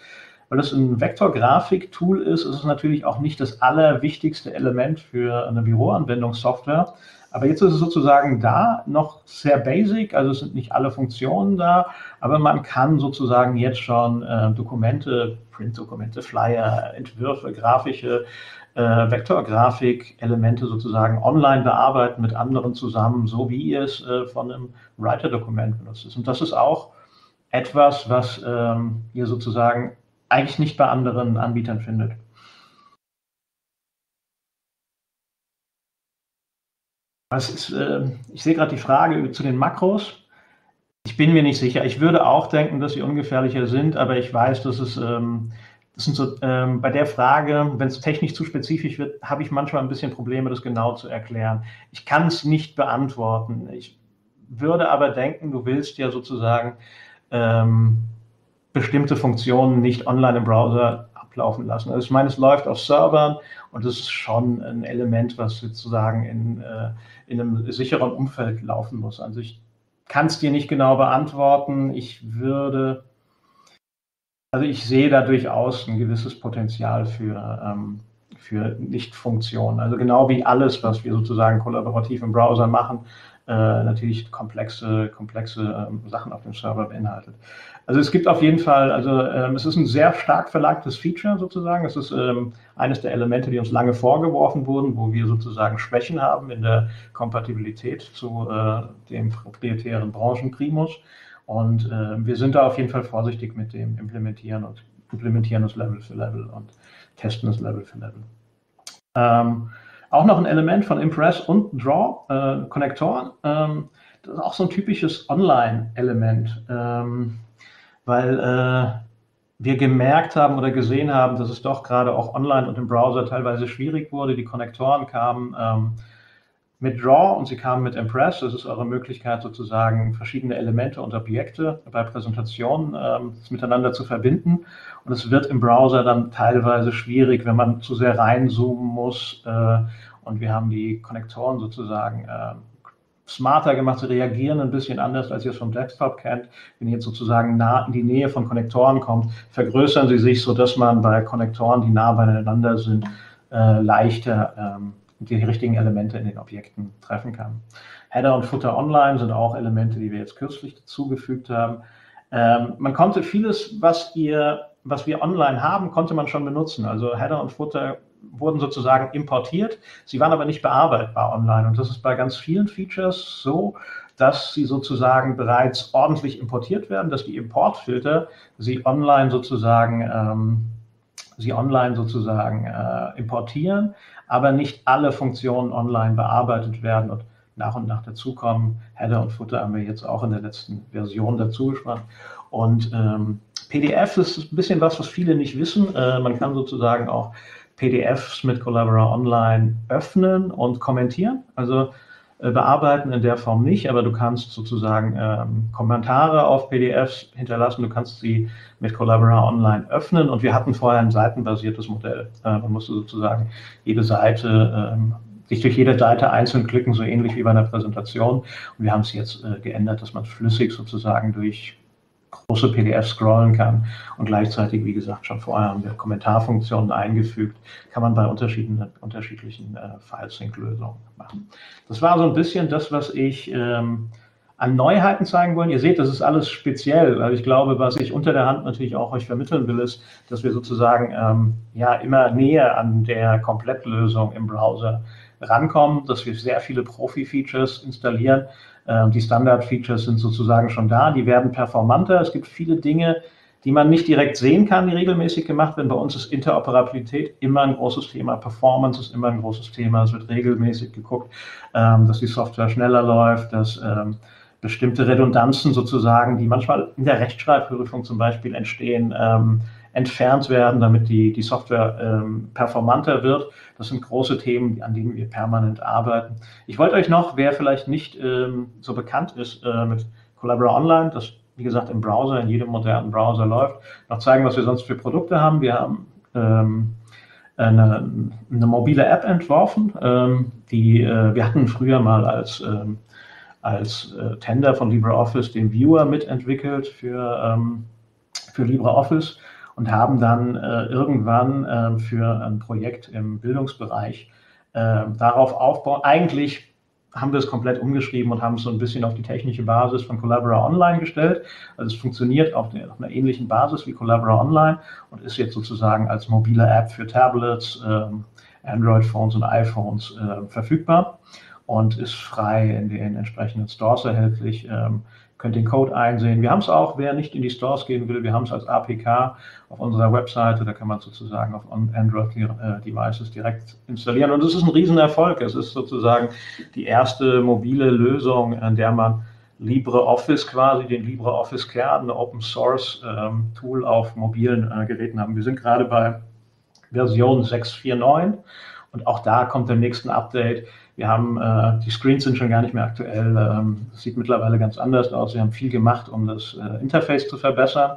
weil das ein Vektorgrafik-Tool ist, ist es natürlich auch nicht das allerwichtigste Element für eine Büroanwendungssoftware. Aber jetzt ist es sozusagen da noch sehr basic, also es sind nicht alle Funktionen da, aber man kann sozusagen jetzt schon äh, Dokumente, Print-Dokumente, Flyer, Entwürfe, grafische, äh, Vektorgrafik-Elemente sozusagen online bearbeiten mit anderen zusammen, so wie ihr es äh, von einem Writer-Dokument benutzt. Und das ist auch etwas, was ähm, ihr sozusagen eigentlich nicht bei anderen Anbietern findet. Was ist, äh, ich sehe gerade die Frage zu den Makros. Ich bin mir nicht sicher. Ich würde auch denken, dass sie ungefährlicher sind, aber ich weiß, dass es ähm, das sind so, ähm, bei der Frage, wenn es technisch zu spezifisch wird, habe ich manchmal ein bisschen Probleme, das genau zu erklären. Ich kann es nicht beantworten. Ich würde aber denken, du willst ja sozusagen ähm, bestimmte Funktionen nicht online im Browser ablaufen lassen. Also ich meine, es läuft auf Servern und es ist schon ein Element, was sozusagen in, äh, in einem sicheren Umfeld laufen muss. Also ich kann es dir nicht genau beantworten. Ich würde, also ich sehe da durchaus ein gewisses Potenzial für, ähm, für Nicht-Funktionen. Also genau wie alles, was wir sozusagen kollaborativ im Browser machen, natürlich komplexe, komplexe ähm, Sachen auf dem Server beinhaltet. Also es gibt auf jeden Fall, also ähm, es ist ein sehr stark verlagtes Feature sozusagen. Es ist ähm, eines der Elemente, die uns lange vorgeworfen wurden, wo wir sozusagen Schwächen haben in der Kompatibilität zu äh, dem proprietären Branchenprimus. Und äh, wir sind da auf jeden Fall vorsichtig mit dem Implementieren und implementieren das Level für Level und testen das Level für Level. Ähm, Auch noch ein Element von Impress und Draw, äh, Konnektoren. Ähm, das ist auch so ein typisches Online-Element, ähm, weil äh, wir gemerkt haben oder gesehen haben, dass es doch gerade auch online und im Browser teilweise schwierig wurde. Die Konnektoren kamen ähm, mit Draw und sie kamen mit Impress. Das ist eure Möglichkeit, sozusagen verschiedene Elemente und Objekte bei Präsentationen ähm, miteinander zu verbinden. Und es wird im Browser dann teilweise schwierig, wenn man zu sehr reinzoomen muss. Äh, und wir haben die Konnektoren sozusagen äh, smarter gemacht. Sie reagieren ein bisschen anders, als ihr es vom Desktop kennt. Wenn ihr jetzt sozusagen nah in die Nähe von Konnektoren kommt, vergrößern sie sich, sodass man bei Konnektoren, die nah beieinander sind, äh, leichter ähm, die richtigen Elemente in den Objekten treffen kann. Header und Footer online sind auch Elemente, die wir jetzt kürzlich dazugefügt haben. Ähm, man konnte vieles, was, ihr, was wir online haben, konnte man schon benutzen. Also Header und Footer wurden sozusagen importiert, sie waren aber nicht bearbeitbar online. Und das ist bei ganz vielen Features so, dass sie sozusagen bereits ordentlich importiert werden, dass die Importfilter sie online sozusagen ähm, sie online sozusagen äh, importieren, aber nicht alle Funktionen online bearbeitet werden und nach und nach dazukommen. Header und Footer haben wir jetzt auch in der letzten Version dazu gespannt. Und ähm, P D F ist ein bisschen was, was viele nicht wissen. Äh, man kann sozusagen auch P D Fs mit Collabora Online öffnen und kommentieren. Also äh, bearbeiten in der Form nicht, aber du kannst sozusagen ähm, Kommentare auf P D Fs hinterlassen. Du kannst sie mit Collabora Online öffnen. Und wir hatten vorher ein seitenbasiertes Modell. Äh, man musste sozusagen jede Seite, ähm, sich durch jede Seite einzeln klicken, so ähnlich wie bei einer Präsentation. Und wir haben es jetzt äh, geändert, dass man flüssig sozusagen durch große P D Fs scrollen kann. Und gleichzeitig, wie gesagt, schon vorher haben wir Kommentarfunktionen eingefügt. Kann man bei unterschiedlichen, unterschiedlichen äh, File-Sync-Lösungen machen. Das war so ein bisschen das, was ich ähm, an Neuheiten zeigen wollen. Ihr seht, das ist alles speziell. Also ich glaube, was ich unter der Hand natürlich auch euch vermitteln will, ist, dass wir sozusagen ähm, ja immer näher an der Komplettlösung im Browser rankommen, dass wir sehr viele Profi-Features installieren. Ähm, die Standard-Features sind sozusagen schon da. Die werden performanter. Es gibt viele Dinge, die man nicht direkt sehen kann, die regelmäßig gemacht werden. Bei uns ist Interoperabilität immer ein großes Thema, Performance ist immer ein großes Thema, es wird regelmäßig geguckt, ähm, dass die Software schneller läuft, dass ähm, bestimmte Redundanzen sozusagen, die manchmal in der Rechtschreibprüfung zum Beispiel entstehen, ähm, entfernt werden, damit die, die Software ähm, performanter wird. Das sind große Themen, an denen wir permanent arbeiten. Ich wollte euch noch, wer vielleicht nicht ähm, so bekannt ist äh, mit Collabora Online, das wie gesagt im Browser, in jedem modernen Browser läuft, noch zeigen, was wir sonst für Produkte haben. Wir haben ähm, eine, eine mobile App entworfen, ähm, die äh, wir hatten früher mal als ähm, als äh, Tender von LibreOffice den Viewer mitentwickelt für, ähm, für LibreOffice und haben dann äh, irgendwann äh, für ein Projekt im Bildungsbereich äh, darauf aufbauen. Eigentlich haben wir es komplett umgeschrieben und haben es so ein bisschen auf die technische Basis von Collabora Online gestellt. Also es funktioniert auf, der, auf einer ähnlichen Basis wie Collabora Online und ist jetzt sozusagen als mobile App für Tablets, äh, Android-Phones und iPhones äh, verfügbar. Und ist frei in den entsprechenden Stores erhältlich. Ähm, könnt den Code einsehen. Wir haben es auch, wer nicht in die Stores gehen will, wir haben es als A P K auf unserer Webseite. Da kann man sozusagen auf Android-Devices direkt installieren. Und es ist ein Riesenerfolg. Es ist sozusagen die erste mobile Lösung, an der man LibreOffice quasi, den LibreOffice-Kern, ein Open-Source-Tool auf mobilen äh, Geräten haben. Wir sind gerade bei Version sechs Punkt vier Punkt neun. Und auch da kommt im nächsten Update. Wir haben, äh, die Screens sind schon gar nicht mehr aktuell, ähm, sieht mittlerweile ganz anders aus. Wir haben viel gemacht, um das äh, Interface zu verbessern.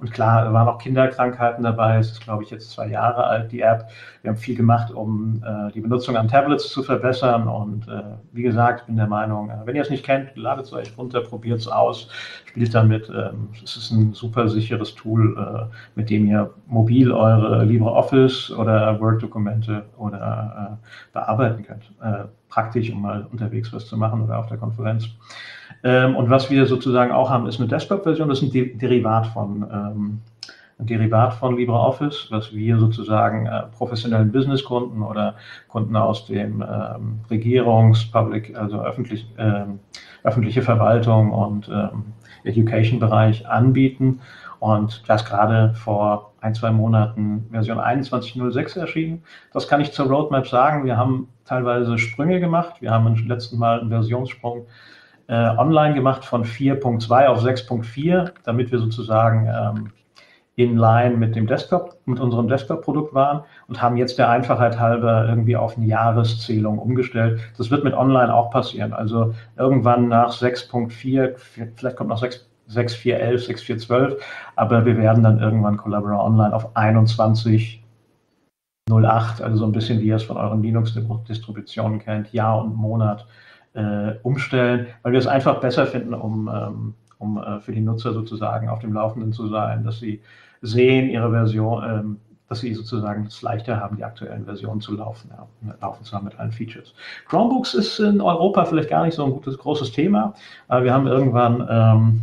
Und klar, da waren auch Kinderkrankheiten dabei. Es ist, glaube ich, jetzt zwei Jahre alt, die App. Wir haben viel gemacht, um äh, die Benutzung an Tablets zu verbessern. Und äh, wie gesagt, ich bin der Meinung, wenn ihr es nicht kennt, ladet es euch runter, probiert es aus, spielt damit. Ähm, es ist ein super sicheres Tool, äh, mit dem ihr mobil eure LibreOffice oder Word-Dokumente oder äh, bearbeiten könnt. Äh, praktisch, um mal unterwegs was zu machen oder auf der Konferenz. Ähm, und was wir sozusagen auch haben, ist eine Desktop-Version, das ist ein De Derivat von, ähm, ein Derivat von LibreOffice, was wir sozusagen äh, professionellen Businesskunden oder Kunden aus dem ähm, Regierungs-Public, also öffentlich, ähm, öffentliche Verwaltung und ähm, Education-Bereich anbieten. Und das gerade vor ein, zwei Monaten Version einundzwanzig Punkt null sechs erschienen. Das kann ich zur Roadmap sagen. Wir haben teilweise Sprünge gemacht. Wir haben im letzten Mal einen Versionssprung äh, online gemacht von vier Punkt zwei auf sechs Punkt vier, damit wir sozusagen ähm, inline mit dem Desktop, mit unserem Desktop-Produkt waren und haben jetzt der Einfachheit halber irgendwie auf eine Jahreszählung umgestellt. Das wird mit online auch passieren. Also irgendwann nach sechs Punkt vier, vielleicht kommt noch sechs Punkt vier, sechs Punkt vier Punkt elf, sechs Punkt vier Punkt zwölf, aber wir werden dann irgendwann Collabora Online auf einundzwanzig Punkt null acht, also so ein bisschen wie ihr es von euren Linux-Distributionen kennt, Jahr und Monat äh, umstellen, weil wir es einfach besser finden, um, ähm, um äh, für die Nutzer sozusagen auf dem Laufenden zu sein, dass sie sehen, ihre Version, ähm, dass sie sozusagen es leichter haben, die aktuellen Versionen zu laufen, ja, laufen zu haben mit allen Features. Chromebooks ist in Europa vielleicht gar nicht so ein gutes, großes Thema, aber wir haben irgendwann ähm,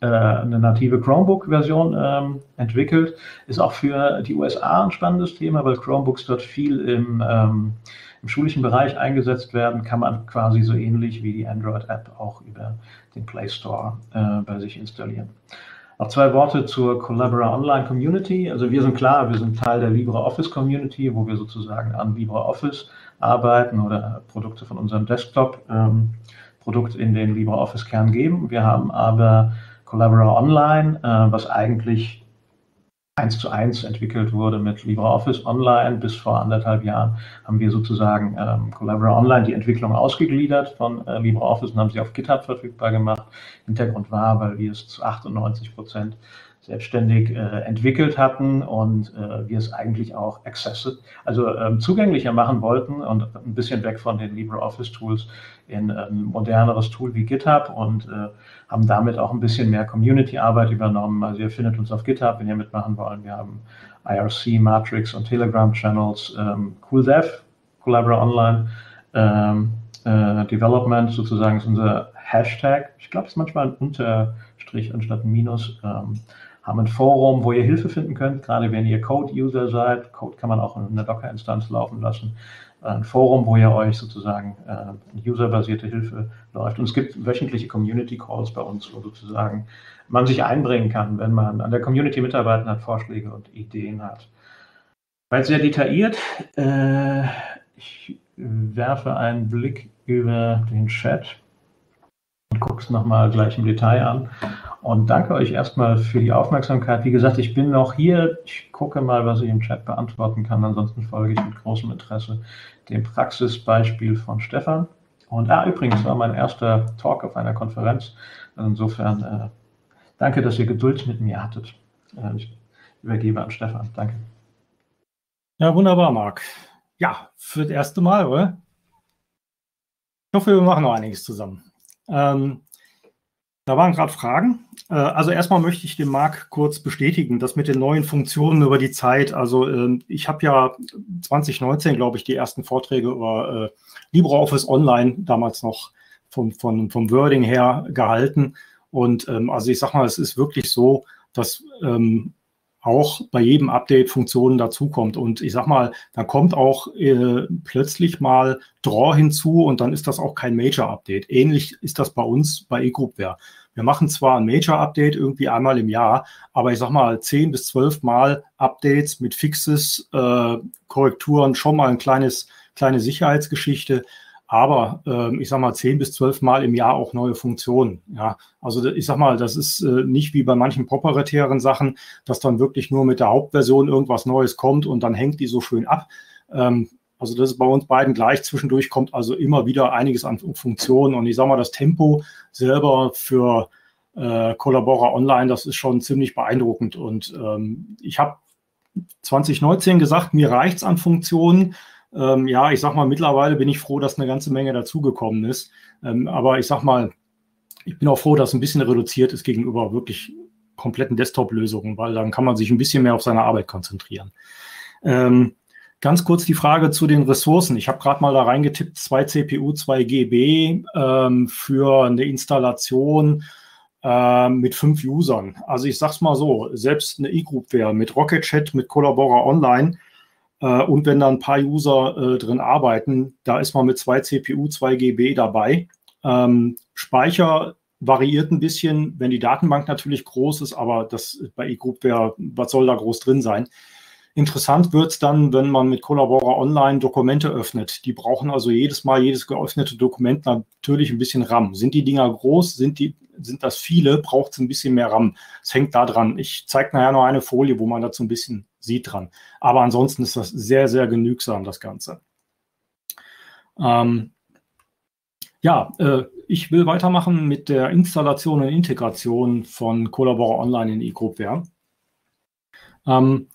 eine native Chromebook-Version ähm, entwickelt. Ist auch für die U S A ein spannendes Thema, weil Chromebooks dort viel im, ähm, im schulischen Bereich eingesetzt werden. Kann man quasi so ähnlich wie die Android-App auch über den Play Store äh, bei sich installieren. Noch zwei Worte zur Collabora Online Community. Also wir sind klar, wir sind Teil der LibreOffice Community, wo wir sozusagen an LibreOffice arbeiten oder Produkte von unserem Desktop-Produkt ähm, in den LibreOffice-Kern geben. Wir haben aber Collabora Online, äh, was eigentlich eins zu eins entwickelt wurde mit LibreOffice Online. Bis vor anderthalb Jahren haben wir sozusagen ähm, Collabora Online die Entwicklung ausgegliedert von äh, LibreOffice und haben sie auf GitHub verfügbar gemacht. Hintergrund war, weil wir es zu achtundneunzig Prozent selbstständig äh, entwickelt hatten und äh, wir es eigentlich auch accessed, also ähm, zugänglicher machen wollten und ein bisschen weg von den LibreOffice-Tools in ein ähm, moderneres Tool wie GitHub und äh, haben damit auch ein bisschen mehr Community-Arbeit übernommen. Also ihr findet uns auf GitHub, wenn ihr mitmachen wollt. Wir haben I R C, Matrix und Telegram-Channels, ähm, CoolDev, Collabora Online, ähm, äh, Development sozusagen ist unser Hashtag. Ich glaube, es ist manchmal ein Unterstrich anstatt ein Minus. Ähm, haben ein Forum, wo ihr Hilfe finden könnt, gerade wenn ihr Code-User seid. Code kann man auch in einer Docker-Instanz laufen lassen. Ein Forum, wo ihr euch sozusagen äh, userbasierte Hilfe läuft. Und es gibt wöchentliche Community-Calls bei uns, wo sozusagen man sich einbringen kann, wenn man an der Community mitarbeiten hat, Vorschläge und Ideen hat. Weil sehr detailliert, äh, ich werfe einen Blick über den Chat und gucke es nochmal gleich im Detail an. Und danke euch erstmal für die Aufmerksamkeit. Wie gesagt, ich bin noch hier. Ich gucke mal, was ich im Chat beantworten kann. Ansonsten folge ich mit großem Interesse dem Praxisbeispiel von Stefan. Und ah, übrigens war mein erster Talk auf einer Konferenz. Insofern äh, danke, dass ihr Geduld mit mir hattet. Äh, ich übergebe an Stefan. Danke. Ja, wunderbar, Marc. Ja, für das erste Mal, oder? Ich hoffe, wir machen noch einiges zusammen. Ähm, Da waren gerade Fragen. Also erstmal möchte ich den Marc kurz bestätigen, dass mit den neuen Funktionen über die Zeit, also ich habe ja zwanzig neunzehn, glaube ich, die ersten Vorträge über LibreOffice Online damals noch vom, vom, vom Wording her gehalten. Und also ich sage mal, es ist wirklich so, dass auch bei jedem Update Funktionen dazukommt. Und ich sage mal, dann kommt auch äh, plötzlich mal Draw hinzu und dann ist das auch kein Major-Update. Ähnlich ist das bei uns bei eGroupware. Wir machen zwar ein Major-Update irgendwie einmal im Jahr, aber ich sage mal, zehn bis zwölf Mal Updates mit Fixes, äh, Korrekturen, schon mal ein kleines, kleine Sicherheitsgeschichte. Aber äh, ich sage mal, zehn bis zwölf Mal im Jahr auch neue Funktionen. Ja? Also ich sage mal, das ist äh, nicht wie bei manchen proprietären Sachen, dass dann wirklich nur mit der Hauptversion irgendwas Neues kommt und dann hängt die so schön ab. Ähm, also das ist bei uns beiden gleich. Zwischendurch kommt also immer wieder einiges an Funktionen. Und ich sage mal, das Tempo selber für äh, Collabora Online, das ist schon ziemlich beeindruckend. Und ähm, ich habe zwanzig neunzehn gesagt, mir reicht es an Funktionen. Ähm, ja, ich sag mal, mittlerweile bin ich froh, dass eine ganze Menge dazugekommen ist. Ähm, aber ich sag mal, ich bin auch froh, dass ein bisschen reduziert ist gegenüber wirklich kompletten Desktop-Lösungen, weil dann kann man sich ein bisschen mehr auf seine Arbeit konzentrieren. Ähm, ganz kurz die Frage zu den Ressourcen. Ich habe gerade mal da reingetippt, zwei C P U, zwei G B ähm, für eine Installation ähm, mit fünf Usern. Also ich sag's mal so, selbst eine eGroupware mit RocketChat, mit Collabora Online, und wenn da ein paar User äh, drin arbeiten, da ist man mit zwei C P U, zwei G B dabei. Ähm, Speicher variiert ein bisschen, wenn die Datenbank natürlich groß ist, aber das bei eGroupware, was soll da groß drin sein? Interessant wird es dann, wenn man mit Collabora Online Dokumente öffnet. Die brauchen also jedes Mal, jedes geöffnete Dokument natürlich ein bisschen RAM. Sind die Dinger groß? Sind, die, sind das viele? Braucht es ein bisschen mehr RAM? Es hängt da dran. Ich zeige nachher noch eine Folie, wo man dazu ein bisschen sieht dran. Aber ansonsten ist das sehr, sehr genügsam, das Ganze. Ähm, ja, äh, ich will weitermachen mit der Installation und Integration von Collabora Online in eGroupware. Ähm,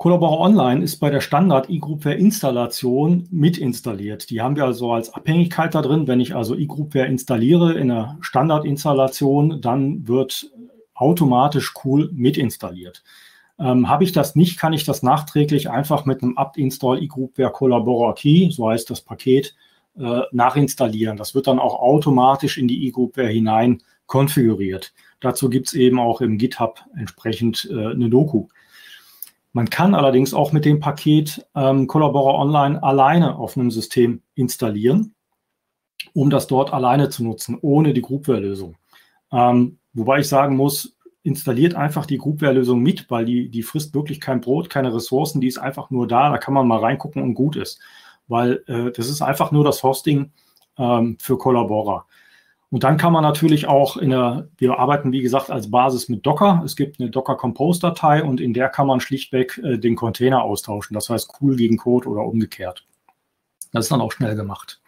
Collabora Online ist bei der Standard eGroupware-Installation mit installiert. Die haben wir also als Abhängigkeit da drin. Wenn ich also eGroupware installiere in der Standard-Installation, dann wird automatisch cool mit installiert. Ähm, habe ich das nicht, kann ich das nachträglich einfach mit einem apt-install eGroupware Collabora Key, so heißt das Paket, äh, nachinstallieren. Das wird dann auch automatisch in die eGroupware hinein konfiguriert. Dazu gibt es eben auch im GitHub entsprechend äh, eine Doku. Man kann allerdings auch mit dem Paket ähm, Collabora Online alleine auf einem System installieren, um das dort alleine zu nutzen, ohne die Groupware-Lösung. Ähm, wobei ich sagen muss, installiert einfach die Groupware-Lösung mit, weil die, die frisst wirklich kein Brot, keine Ressourcen, die ist einfach nur da, da kann man mal reingucken und gut ist. Weil äh, das ist einfach nur das Hosting ähm, für Collabora. Und dann kann man natürlich auch in der, wir arbeiten wie gesagt als Basis mit Docker. Es gibt eine Docker-Compose-Datei und in der kann man schlichtweg äh, den Container austauschen. Das heißt cool gegen Code oder umgekehrt. Das ist dann auch schnell gemacht.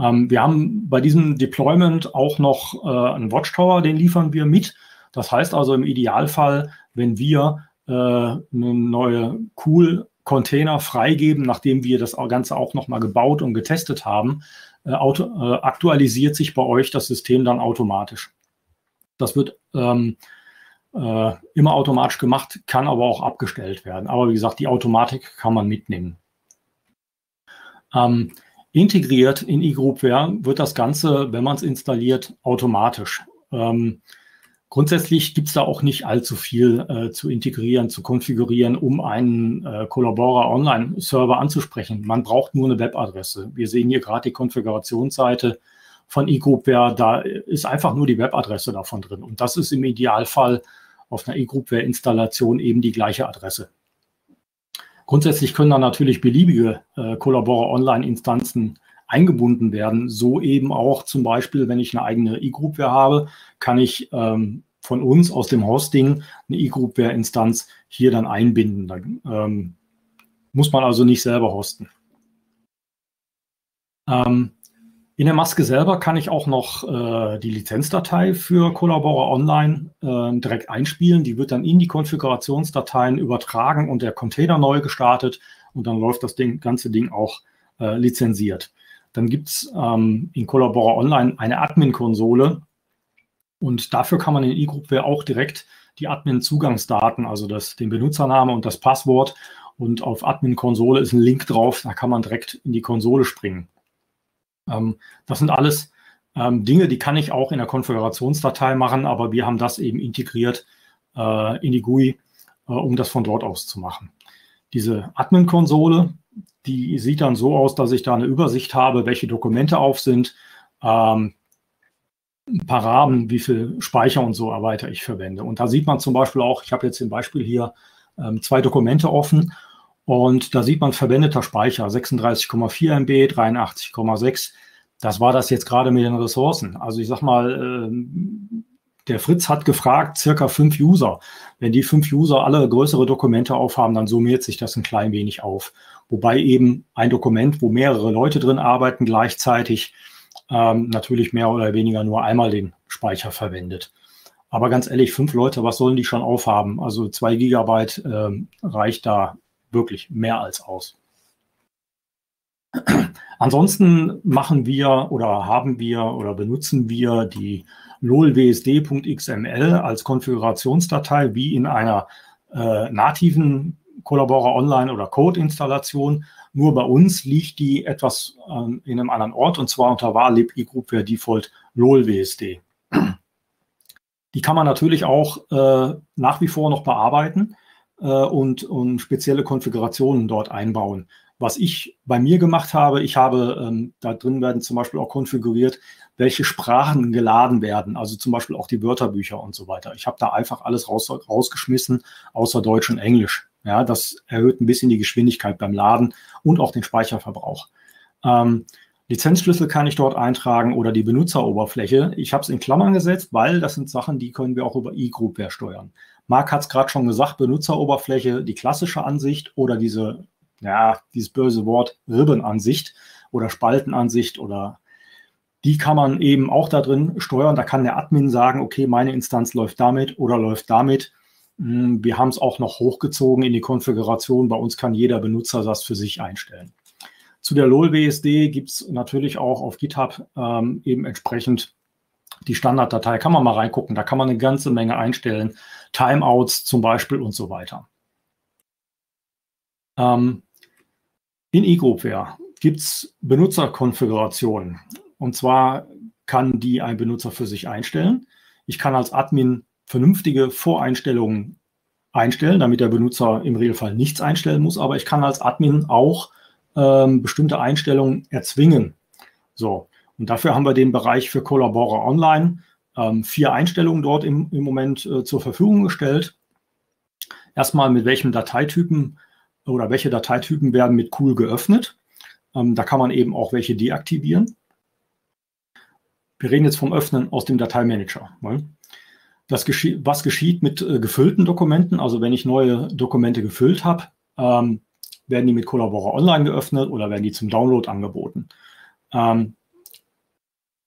Ähm, wir haben bei diesem Deployment auch noch äh, einen Watchtower, den liefern wir mit. Das heißt also im Idealfall, wenn wir äh, eine neue Cool-Container freigeben, nachdem wir das Ganze auch nochmal gebaut und getestet haben, Auto, äh, aktualisiert sich bei euch das System dann automatisch. Das wird ähm, äh, immer automatisch gemacht, kann aber auch abgestellt werden. Aber wie gesagt, die Automatik kann man mitnehmen. Ähm, integriert in eGroupware wird das Ganze, wenn man es installiert, automatisch. Ähm, Grundsätzlich gibt es da auch nicht allzu viel äh, zu integrieren, zu konfigurieren, um einen äh, Collabora Online-Server anzusprechen. Man braucht nur eine Webadresse. Wir sehen hier gerade die Konfigurationsseite von eGroupware. Da ist einfach nur die Webadresse davon drin. Und das ist im Idealfall auf einer eGroupware-Installation eben die gleiche Adresse. Grundsätzlich können dann natürlich beliebige äh, Collabora Online-Instanzen eingebunden werden. So eben auch zum Beispiel, wenn ich eine eigene eGroupware habe, kann ich ähm, von uns aus dem Hosting eine eGroupware-Instanz hier dann einbinden. Dann ähm, muss man also nicht selber hosten. Ähm, in der Maske selber kann ich auch noch äh, die Lizenzdatei für Collabora Online äh, direkt einspielen. Die wird dann in die Konfigurationsdateien übertragen und der Container neu gestartet und dann läuft das Ding, ganze Ding auch äh, lizenziert. Dann gibt es ähm, in Collabora Online eine Admin-Konsole und dafür kann man in eGroupware auch direkt die Admin-Zugangsdaten, also das, den Benutzername und das Passwort, und auf Admin-Konsole ist ein Link drauf, da kann man direkt in die Konsole springen. Ähm, das sind alles ähm, Dinge, die kann ich auch in der Konfigurationsdatei machen, aber wir haben das eben integriert äh, in die G U I, äh, um das von dort aus zu machen. Diese Admin-Konsole, die sieht dann so aus, dass ich da eine Übersicht habe, welche Dokumente auf sind, ähm, ein paar Rahmen, wie viel Speicher und so weiter ich verwende. Und da sieht man zum Beispiel auch, ich habe jetzt im Beispiel hier ähm, zwei Dokumente offen und da sieht man verwendeter Speicher, sechsunddreißig Komma vier Megabyte, dreiundachtzig Komma sechs. Das war das jetzt gerade mit den Ressourcen. Also ich sag mal, ähm, der Fritz hat gefragt, circa fünf User. Wenn die fünf User alle größere Dokumente aufhaben, dann summiert sich das ein klein wenig auf. Wobei eben ein Dokument, wo mehrere Leute drin arbeiten, gleichzeitig ähm, natürlich mehr oder weniger nur einmal den Speicher verwendet. Aber ganz ehrlich, fünf Leute, was sollen die schon aufhaben? Also zwei Gigabyte ähm, reicht da wirklich mehr als aus. Ansonsten machen wir oder haben wir oder benutzen wir die lolwsd.xml als Konfigurationsdatei wie in einer äh, nativen Collabora Online oder Code-Installation. Nur bei uns liegt die etwas ähm, in einem anderen Ort, und zwar unter varlib eGroupware Default lolwsd. Die kann man natürlich auch äh, nach wie vor noch bearbeiten äh, und, und spezielle Konfigurationen dort einbauen. Was ich bei mir gemacht habe, ich habe, ähm, da drin werden zum Beispiel auch konfiguriert, welche Sprachen geladen werden, also zum Beispiel auch die Wörterbücher und so weiter. Ich habe da einfach alles raus, rausgeschmissen, außer Deutsch und Englisch. Ja, das erhöht ein bisschen die Geschwindigkeit beim Laden und auch den Speicherverbrauch. Ähm, Lizenzschlüssel kann ich dort eintragen oder die Benutzeroberfläche. Ich habe es in Klammern gesetzt, weil das sind Sachen, die können wir auch über eGroupware steuern. Marc hat es gerade schon gesagt, Benutzeroberfläche, die klassische Ansicht oder diese, ja, dieses böse Wort Ribbon-Ansicht oder Spaltenansicht, oder die kann man eben auch da drin steuern. Da kann der Admin sagen, okay, meine Instanz läuft damit oder läuft damit. Wir haben es auch noch hochgezogen in die Konfiguration. Bei uns kann jeder Benutzer das für sich einstellen. Zu der lolwsd gibt es natürlich auch auf GitHub ähm, eben entsprechend die Standarddatei. Kann man mal reingucken. Da kann man eine ganze Menge einstellen. Timeouts zum Beispiel und so weiter. Ähm, in eGroupware gibt es Benutzerkonfigurationen. Und zwar kann die ein Benutzer für sich einstellen. Ich kann als Admin vernünftige Voreinstellungen einstellen, damit der Benutzer im Regelfall nichts einstellen muss, aber ich kann als Admin auch ähm, bestimmte Einstellungen erzwingen. So, und dafür haben wir den Bereich für Collabora Online, ähm, vier Einstellungen dort im, im Moment äh, zur Verfügung gestellt. Erstmal, mit welchem Dateitypen oder welche Dateitypen werden mit cool geöffnet. Ähm, da kann man eben auch welche deaktivieren. Wir reden jetzt vom Öffnen aus dem Dateimanager. Ne? Das geschieht, was geschieht mit äh, gefüllten Dokumenten? Also wenn ich neue Dokumente gefüllt habe, ähm, werden die mit Collabora Online geöffnet oder werden die zum Download angeboten. Ähm,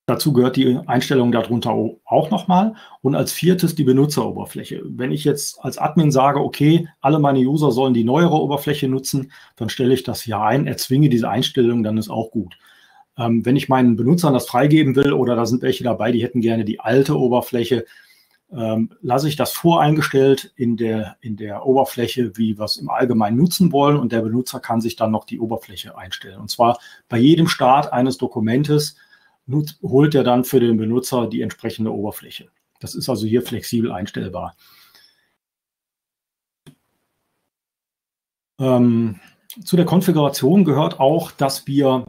dazu gehört die Einstellung darunter auch nochmal. Und als viertes die Benutzeroberfläche. Wenn ich jetzt als Admin sage, okay, alle meine User sollen die neuere Oberfläche nutzen, dann stelle ich das hier ein, erzwinge diese Einstellung, dann ist auch gut. Ähm, wenn ich meinen Benutzern das freigeben will oder da sind welche dabei, die hätten gerne die alte Oberfläche, Ähm, lasse ich das voreingestellt in der, in der Oberfläche, wie wir es im Allgemeinen nutzen wollen, und der Benutzer kann sich dann noch die Oberfläche einstellen. Und zwar bei jedem Start eines Dokumentes holt er dann für den Benutzer die entsprechende Oberfläche. Das ist also hier flexibel einstellbar. Ähm, zu der Konfiguration gehört auch, dass wir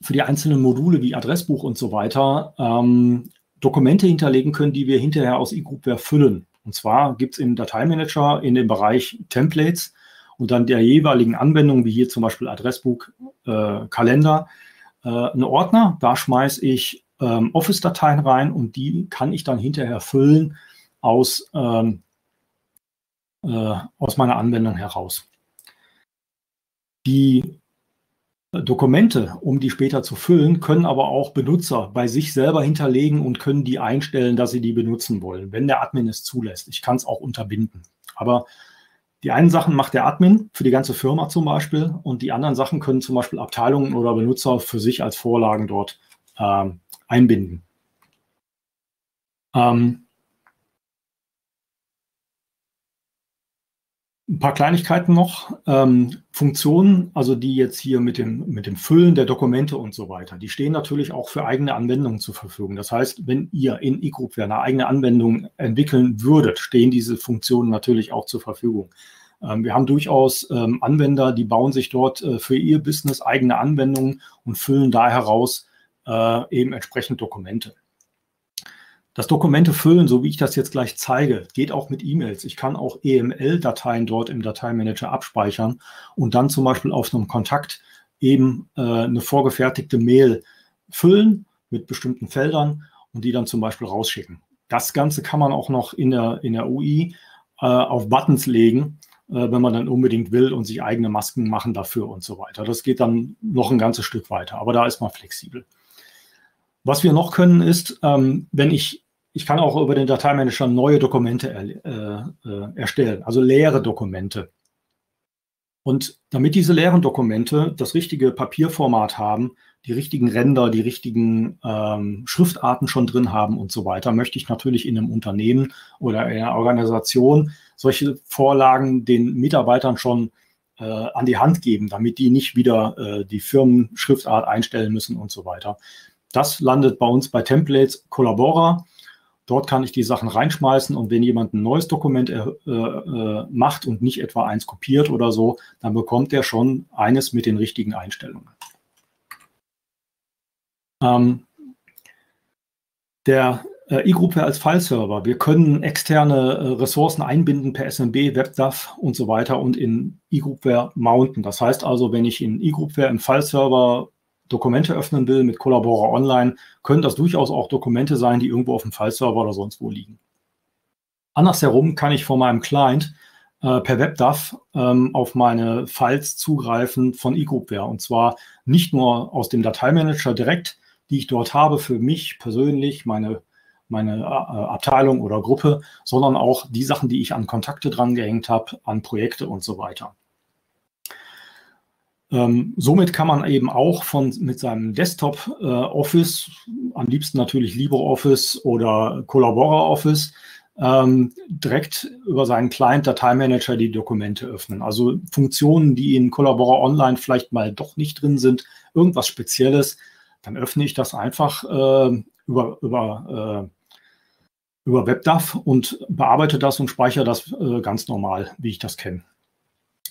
für die einzelnen Module wie Adressbuch und so weiter ähm, Dokumente hinterlegen können, die wir hinterher aus eGroupware füllen. Und zwar gibt es im Dateimanager in dem Bereich Templates und dann der jeweiligen Anwendung, wie hier zum Beispiel Adressbuch, äh, Kalender, äh, einen Ordner. Da schmeiße ich ähm, Office-Dateien rein und die kann ich dann hinterher füllen aus, ähm, äh, aus meiner Anwendung heraus. Die Dokumente, um die später zu füllen, können aber auch Benutzer bei sich selber hinterlegen und können die einstellen, dass sie die benutzen wollen, wenn der Admin es zulässt. Ich kann es auch unterbinden. Aber die einen Sachen macht der Admin für die ganze Firma zum Beispiel und die anderen Sachen können zum Beispiel Abteilungen oder Benutzer für sich als Vorlagen dort äh, einbinden. Ähm, Ein paar Kleinigkeiten noch, ähm, Funktionen, also die jetzt hier mit dem, mit dem Füllen der Dokumente und so weiter, die stehen natürlich auch für eigene Anwendungen zur Verfügung. Das heißt, wenn ihr in eGroupware eine eigene Anwendung entwickeln würdet, stehen diese Funktionen natürlich auch zur Verfügung. Ähm, wir haben durchaus ähm, Anwender, die bauen sich dort äh, für ihr Business eigene Anwendungen und füllen da heraus äh, eben entsprechend Dokumente. Das Dokumente füllen, so wie ich das jetzt gleich zeige, geht auch mit E-Mails. Ich kann auch E M L-Dateien dort im Dateimanager abspeichern und dann zum Beispiel auf einem Kontakt eben äh, eine vorgefertigte Mail füllen mit bestimmten Feldern und die dann zum Beispiel rausschicken. Das Ganze kann man auch noch in der, in der U I äh, auf Buttons legen, äh, wenn man dann unbedingt will und sich eigene Masken machen dafür und so weiter. Das geht dann noch ein ganzes Stück weiter, aber da ist man flexibel. Was wir noch können ist, ähm, wenn ich Ich kann auch über den Dateimanager neue Dokumente äh, äh, erstellen, also leere Dokumente. Und damit diese leeren Dokumente das richtige Papierformat haben, die richtigen Ränder, die richtigen ähm, Schriftarten schon drin haben und so weiter, möchte ich natürlich in einem Unternehmen oder in einer Organisation solche Vorlagen den Mitarbeitern schon äh, an die Hand geben, damit die nicht wieder äh, die Firmenschriftart einstellen müssen und so weiter. Das landet bei uns bei Templates Collabora. Dort kann ich die Sachen reinschmeißen und wenn jemand ein neues Dokument äh, äh, macht und nicht etwa eins kopiert oder so, dann bekommt er schon eines mit den richtigen Einstellungen. Ähm, der äh, eGroupware als File-Server. Wir können externe äh, Ressourcen einbinden per S M B, WebDAV und so weiter und in eGroupware mounten. Das heißt also, wenn ich in eGroupware im File-Server Dokumente öffnen will mit Collabora Online, können das durchaus auch Dokumente sein, die irgendwo auf dem File-Server oder sonst wo liegen. Andersherum kann ich von meinem Client äh, per WebDAV ähm, auf meine Files zugreifen von eGroupware und zwar nicht nur aus dem Dateimanager direkt, die ich dort habe für mich persönlich, meine, meine äh, Abteilung oder Gruppe, sondern auch die Sachen, die ich an Kontakte drangehängt habe, an Projekte und so weiter. Ähm, somit kann man eben auch von, mit seinem Desktop äh, Office, am liebsten natürlich LibreOffice oder Collabora Office, ähm, direkt über seinen Client-Dateimanager die Dokumente öffnen. Also Funktionen, die in Collabora Online vielleicht mal doch nicht drin sind, irgendwas Spezielles, dann öffne ich das einfach äh, über, über, äh, über WebDAV und bearbeite das und speichere das äh, ganz normal, wie ich das kenne.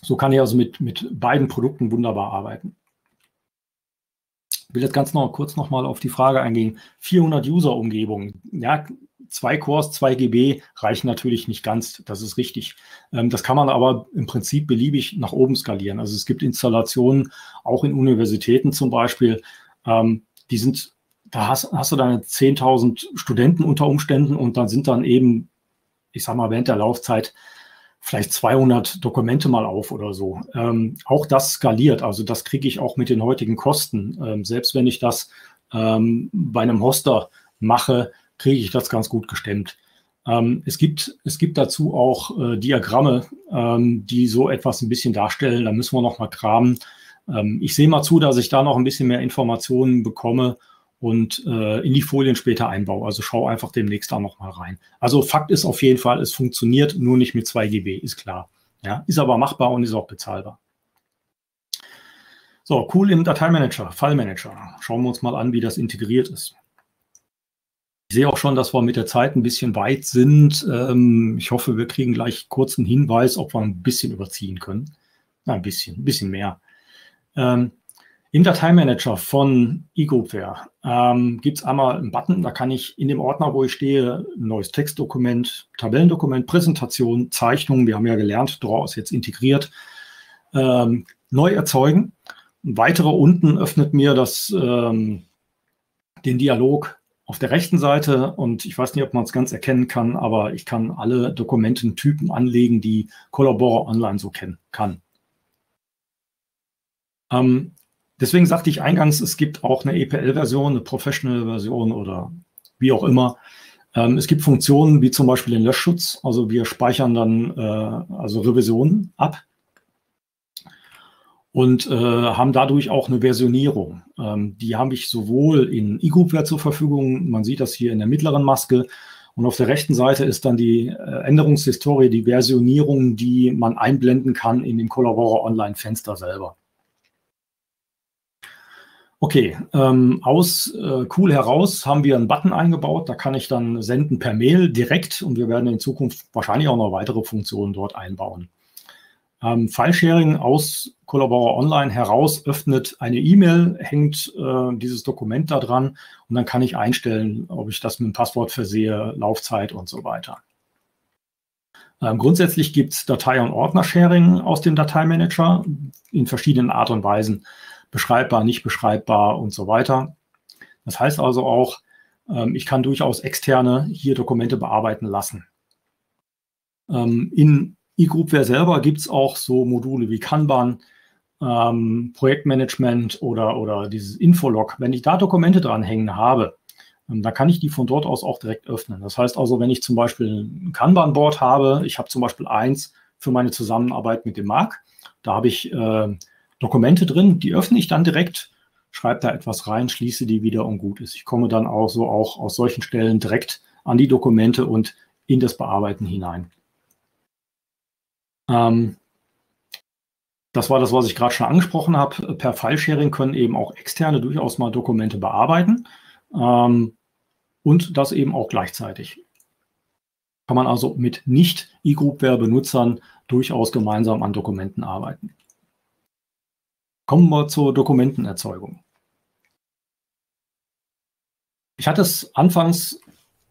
So kann ich also mit, mit beiden Produkten wunderbar arbeiten. Ich will jetzt ganz noch, kurz nochmal auf die Frage eingehen. vierhundert User-Umgebungen. Ja, zwei Cores, zwei G B reichen natürlich nicht ganz. Das ist richtig. Ähm, das kann man aber im Prinzip beliebig nach oben skalieren. Also es gibt Installationen, auch in Universitäten zum Beispiel, ähm, die sind, da hast, hast du deine zehntausend Studenten unter Umständen und dann sind dann eben, ich sag mal, während der Laufzeit vielleicht zweihundert Dokumente mal auf oder so. Ähm, auch das skaliert, also das kriege ich auch mit den heutigen Kosten. Ähm, selbst wenn ich das ähm, bei einem Hoster mache, kriege ich das ganz gut gestemmt. Ähm, es gibt, es gibt dazu auch äh, Diagramme, ähm, die so etwas ein bisschen darstellen. Da müssen wir noch mal graben. Ähm, ich sehe mal zu, dass ich da noch ein bisschen mehr Informationen bekomme und äh, in die Folien später einbaue. Also schau einfach demnächst da nochmal rein. Also Fakt ist auf jeden Fall, es funktioniert, nur nicht mit zwei G B, ist klar. Ja, ist aber machbar und ist auch bezahlbar. So, cool im Dateimanager, File Manager. Schauen wir uns mal an, wie das integriert ist. Ich sehe auch schon, dass wir mit der Zeit ein bisschen weit sind. Ähm, ich hoffe, wir kriegen gleich kurz einen Hinweis, ob wir ein bisschen überziehen können. Na, ein bisschen, ein bisschen mehr. Ähm, Im Dateimanager von eGroupware ähm, gibt es einmal einen Button, da kann ich in dem Ordner, wo ich stehe, ein neues Textdokument, Tabellendokument, Präsentation, Zeichnung, wir haben ja gelernt, Draw ist jetzt integriert, ähm, neu erzeugen. Ein weiterer unten öffnet mir das, ähm, den Dialog auf der rechten Seite und ich weiß nicht, ob man es ganz erkennen kann, aber ich kann alle Dokumententypen anlegen, die Collabora Online so kennen kann. Ähm, Deswegen sagte ich eingangs, es gibt auch eine E P L-Version, eine Professional-Version oder wie auch immer. Ähm, es gibt Funktionen wie zum Beispiel den Löschschutz. Also wir speichern dann äh, also Revisionen ab und äh, haben dadurch auch eine Versionierung. Ähm, die habe ich sowohl in eGroupware zur Verfügung, man sieht das hier in der mittleren Maske, und auf der rechten Seite ist dann die Änderungshistorie, die Versionierung, die man einblenden kann in dem Collabora Online-Fenster selber. Okay, ähm, aus äh, Cool heraus haben wir einen Button eingebaut, da kann ich dann senden per Mail direkt und wir werden in Zukunft wahrscheinlich auch noch weitere Funktionen dort einbauen. Ähm, Filesharing aus Collabora Online heraus öffnet eine E-Mail, hängt äh, dieses Dokument da dran und dann kann ich einstellen, ob ich das mit einem Passwort versehe, Laufzeit und so weiter. Ähm, grundsätzlich gibt es Datei- und Ordner-Sharing aus dem Dateimanager in verschiedenen Art und Weisen. Beschreibbar, nicht beschreibbar und so weiter. Das heißt also auch, ich kann durchaus externe hier Dokumente bearbeiten lassen. In eGroupware selber gibt es auch so Module wie Kanban, Projektmanagement oder, oder dieses Infolog. Wenn ich da Dokumente dranhängen habe, dann kann ich die von dort aus auch direkt öffnen. Das heißt also, wenn ich zum Beispiel ein Kanban-Board habe, ich habe zum Beispiel eins für meine Zusammenarbeit mit dem Marc, da habe ich Dokumente drin, die öffne ich dann direkt, schreibe da etwas rein, schließe die wieder und gut ist. Ich komme dann auch so auch aus solchen Stellen direkt an die Dokumente und in das Bearbeiten hinein. Ähm, das war das, was ich gerade schon angesprochen habe. Per Filesharing können eben auch Externe durchaus mal Dokumente bearbeiten ähm, und das eben auch gleichzeitig. Kann man also mit Nicht-eGroupware-Benutzern durchaus gemeinsam an Dokumenten arbeiten. Kommen wir zur Dokumentenerzeugung. Ich hatte es anfangs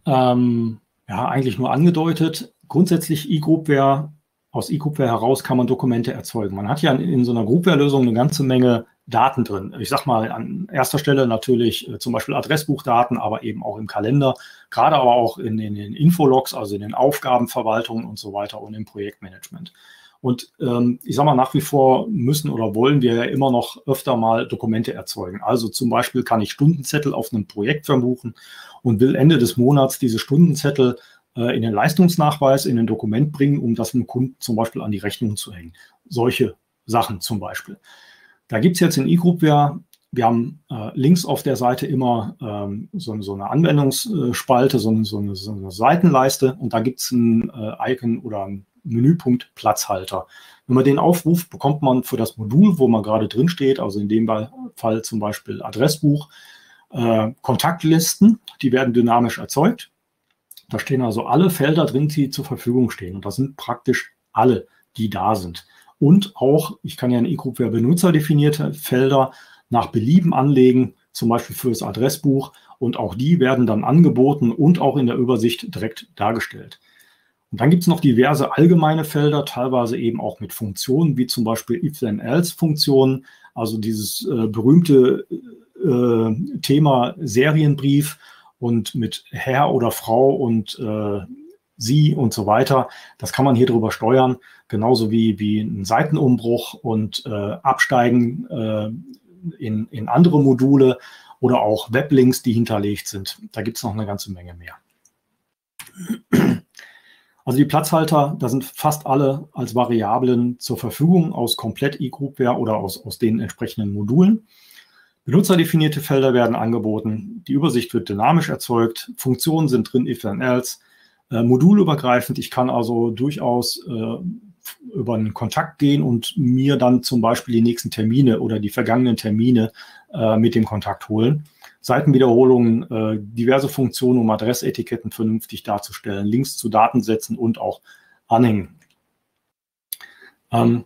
ähm, ja, eigentlich nur angedeutet. Grundsätzlich eGroupware, aus eGroupware heraus kann man Dokumente erzeugen. Man hat ja in, in so einer Groupware-Lösung eine ganze Menge Daten drin. Ich sage mal an erster Stelle natürlich äh, zum Beispiel Adressbuchdaten, aber eben auch im Kalender, gerade aber auch in, in den Infologs, also in den Aufgabenverwaltungen und so weiter und im Projektmanagement. Und ähm, ich sage mal, nach wie vor müssen oder wollen wir ja immer noch öfter mal Dokumente erzeugen. Also zum Beispiel kann ich Stundenzettel auf einem Projekt verbuchen und will Ende des Monats diese Stundenzettel äh, in den Leistungsnachweis, in ein Dokument bringen, um das dem Kunden zum Beispiel an die Rechnung zu hängen. Solche Sachen zum Beispiel. Da gibt es jetzt in eGroupware, wir haben äh, links auf der Seite immer ähm, so, so eine Anwendungsspalte, so, so, eine, so eine Seitenleiste und da gibt es ein äh, Icon oder ein Menüpunkt Platzhalter. Wenn man den aufruft, bekommt man für das Modul, wo man gerade drin steht, also in dem Fall zum Beispiel Adressbuch, äh, Kontaktlisten, die werden dynamisch erzeugt. Da stehen also alle Felder drin, die zur Verfügung stehen. Und das sind praktisch alle, die da sind. Und auch, ich kann ja in eGroupware benutzerdefinierte Felder nach Belieben anlegen, zum Beispiel für das Adressbuch. Und auch die werden dann angeboten und auch in der Übersicht direkt dargestellt. Und dann gibt es noch diverse allgemeine Felder, teilweise eben auch mit Funktionen, wie zum Beispiel If-Then-Else-Funktionen, also dieses äh, berühmte äh, Thema Serienbrief und mit Herr oder Frau und äh, sie und so weiter. Das kann man hier drüber steuern, genauso wie, wie ein Seitenumbruch und äh, Absteigen äh, in, in andere Module oder auch Weblinks, die hinterlegt sind. Da gibt es noch eine ganze Menge mehr. Also die Platzhalter, da sind fast alle als Variablen zur Verfügung aus komplett eGroupware oder aus, aus den entsprechenden Modulen. Benutzerdefinierte Felder werden angeboten, die Übersicht wird dynamisch erzeugt, Funktionen sind drin, if and else, äh, modulübergreifend. Ich kann also durchaus äh, über einen Kontakt gehen und mir dann zum Beispiel die nächsten Termine oder die vergangenen Termine äh, mit dem Kontakt holen. Seitenwiederholungen, äh, diverse Funktionen, um Adressetiketten vernünftig darzustellen, Links zu Datensätzen und auch Anhängen. Ähm,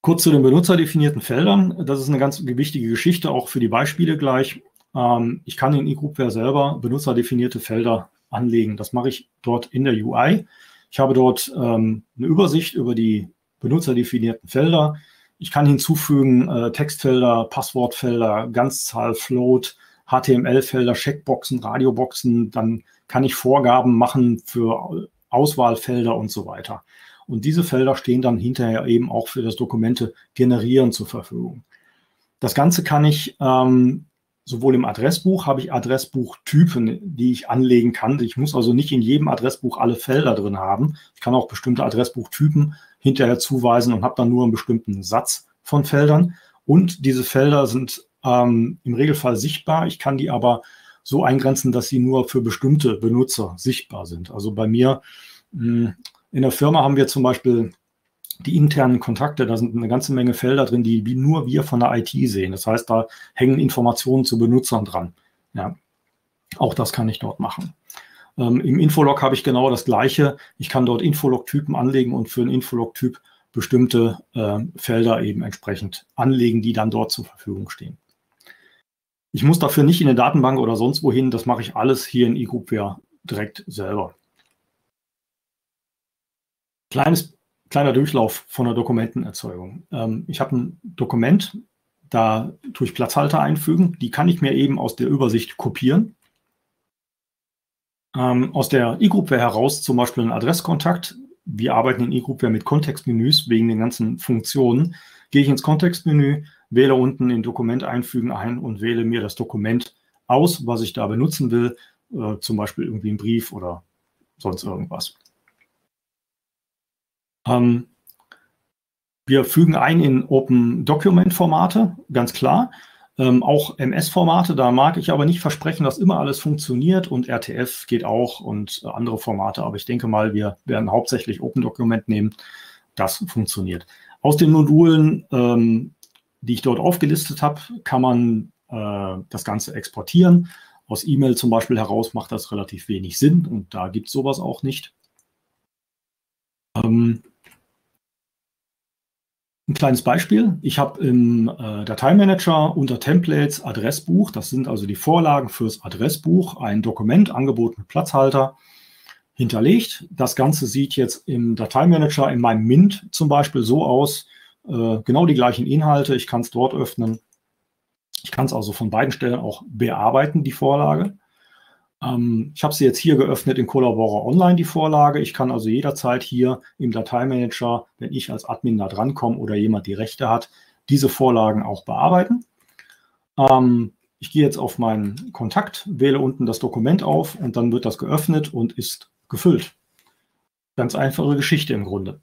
kurz zu den benutzerdefinierten Feldern. Das ist eine ganz wichtige Geschichte, auch für die Beispiele gleich. Ähm, ich kann in eGroupware selber benutzerdefinierte Felder anlegen. Das mache ich dort in der U I. Ich habe dort ähm, eine Übersicht über die benutzerdefinierten Felder. Ich kann hinzufügen äh, Textfelder, Passwortfelder, Ganzzahl, Float, H T M L-Felder, Checkboxen, Radioboxen. Dann kann ich Vorgaben machen für Auswahlfelder und so weiter. Und diese Felder stehen dann hinterher eben auch für das Dokumente generieren zur Verfügung. Das Ganze kann ich ähm, sowohl im Adressbuch, habe ich Adressbuchtypen, die ich anlegen kann. Ich muss also nicht in jedem Adressbuch alle Felder drin haben. Ich kann auch bestimmte Adressbuchtypen hinterher zuweisen und habe dann nur einen bestimmten Satz von Feldern. Und diese Felder sind ähm, im Regelfall sichtbar. Ich kann die aber so eingrenzen, dass sie nur für bestimmte Benutzer sichtbar sind. Also bei mir mh, in der Firma haben wir zum Beispiel die internen Kontakte, da sind eine ganze Menge Felder drin, die nur wir von der I T sehen. Das heißt, da hängen Informationen zu Benutzern dran. Ja, auch das kann ich dort machen. Ähm, im Infolog habe ich genau das Gleiche. Ich kann dort Infolog-Typen anlegen und für einen Infolog-Typ bestimmte äh, Felder eben entsprechend anlegen, die dann dort zur Verfügung stehen. Ich muss dafür nicht in eine Datenbank oder sonst wohin. Das mache ich alles hier in eGroupware direkt selber. Kleines Kleiner Durchlauf von der Dokumentenerzeugung. Ähm, ich habe ein Dokument, da tue ich Platzhalter einfügen. Die kann ich mir eben aus der Übersicht kopieren. Ähm, aus der eGroupware heraus zum Beispiel einen Adresskontakt. Wir arbeiten in eGroupware mit Kontextmenüs wegen den ganzen Funktionen. Gehe ich ins Kontextmenü, wähle unten in Dokument einfügen ein und wähle mir das Dokument aus, was ich da benutzen will. Äh, zum Beispiel irgendwie einen Brief oder sonst irgendwas. Ähm, wir fügen ein in Open-Document-Formate, ganz klar, ähm, auch M S-Formate, da mag ich aber nicht versprechen, dass immer alles funktioniert und R T F geht auch und äh, andere Formate, aber ich denke mal, wir werden hauptsächlich Open-Document nehmen, das funktioniert. Aus den Modulen, ähm, die ich dort aufgelistet habe, kann man äh, das Ganze exportieren. Aus E-Mail zum Beispiel heraus macht das relativ wenig Sinn und da gibt es sowas auch nicht. Ähm, Ein kleines Beispiel. Ich habe im äh, Dateimanager unter Templates Adressbuch, das sind also die Vorlagen fürs Adressbuch, ein Dokument, Angebot mit Platzhalter, hinterlegt. Das Ganze sieht jetzt im Dateimanager, in meinem Mint zum Beispiel, so aus, äh, genau die gleichen Inhalte. Ich kann es dort öffnen. Ich kann es also von beiden Stellen auch bearbeiten, die Vorlage. Ähm, ich habe sie jetzt hier geöffnet in Collabora Online, die Vorlage. Ich kann also jederzeit hier im Dateimanager, wenn ich als Admin da drankomme oder jemand die Rechte hat, diese Vorlagen auch bearbeiten. Ähm, ich gehe jetzt auf meinen Kontakt, wähle unten das Dokument auf und dann wird das geöffnet und ist gefüllt. Ganz einfache Geschichte im Grunde.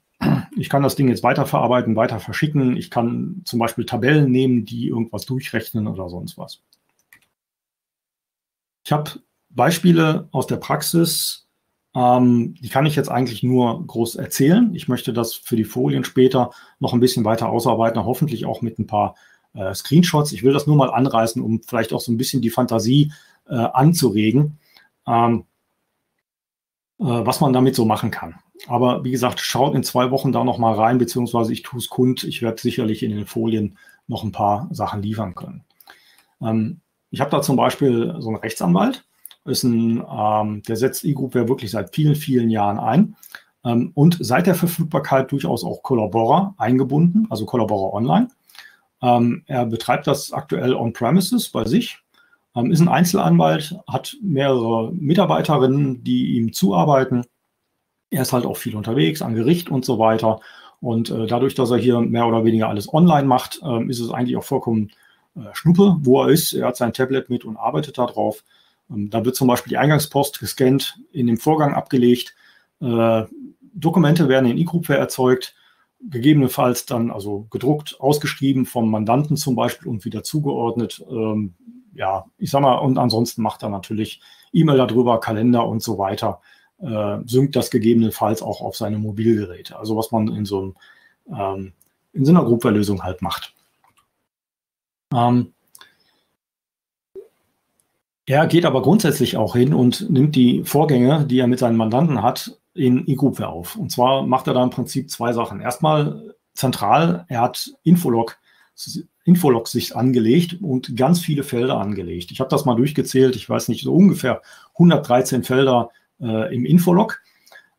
Ich kann das Ding jetzt weiterverarbeiten, weiter verschicken. Ich kann zum Beispiel Tabellen nehmen, die irgendwas durchrechnen oder sonst was. Ich habe Beispiele aus der Praxis, ähm, die kann ich jetzt eigentlich nur groß erzählen. Ich möchte das für die Folien später noch ein bisschen weiter ausarbeiten, hoffentlich auch mit ein paar äh, Screenshots. Ich will das nur mal anreißen, um vielleicht auch so ein bisschen die Fantasie äh, anzuregen, ähm, äh, was man damit so machen kann. Aber wie gesagt, schaut in zwei Wochen da noch mal rein, beziehungsweise ich tue es kund. Ich werde sicherlich in den Folien noch ein paar Sachen liefern können. Ähm, ich habe da zum Beispiel so einen Rechtsanwalt. Ist ein, ähm, der setzt eGroupware wirklich seit vielen, vielen Jahren ein ähm, und seit der Verfügbarkeit durchaus auch Collabora eingebunden, also Collabora Online. Ähm, er betreibt das aktuell on-premises bei sich, ähm, ist ein Einzelanwalt, hat mehrere Mitarbeiterinnen, die ihm zuarbeiten. Er ist halt auch viel unterwegs, an Gericht und so weiter. Und äh, dadurch, dass er hier mehr oder weniger alles online macht, äh, ist es eigentlich auch vollkommen äh, Schnuppe, wo er ist. Er hat sein Tablet mit und arbeitet da drauf. Da wird zum Beispiel die Eingangspost gescannt, in dem Vorgang abgelegt. Äh, Dokumente werden in eGroupware erzeugt, gegebenenfalls dann also gedruckt, ausgeschrieben vom Mandanten zum Beispiel und wieder zugeordnet. Ähm, ja, ich sag mal, und ansonsten macht er natürlich E-Mail darüber, Kalender und so weiter. Äh, synkt das gegebenenfalls auch auf seine Mobilgeräte. Also was man in so, einem, ähm, in so einer eGroupware-Lösung halt macht. Ähm, Er geht aber grundsätzlich auch hin und nimmt die Vorgänge, die er mit seinen Mandanten hat, in eGroupware auf. Und zwar macht er da im Prinzip zwei Sachen. Erstmal zentral, er hat Infolog, Infolog-Sicht angelegt und ganz viele Felder angelegt. Ich habe das mal durchgezählt, ich weiß nicht, so ungefähr hundertdreizehn Felder äh, im Infolog.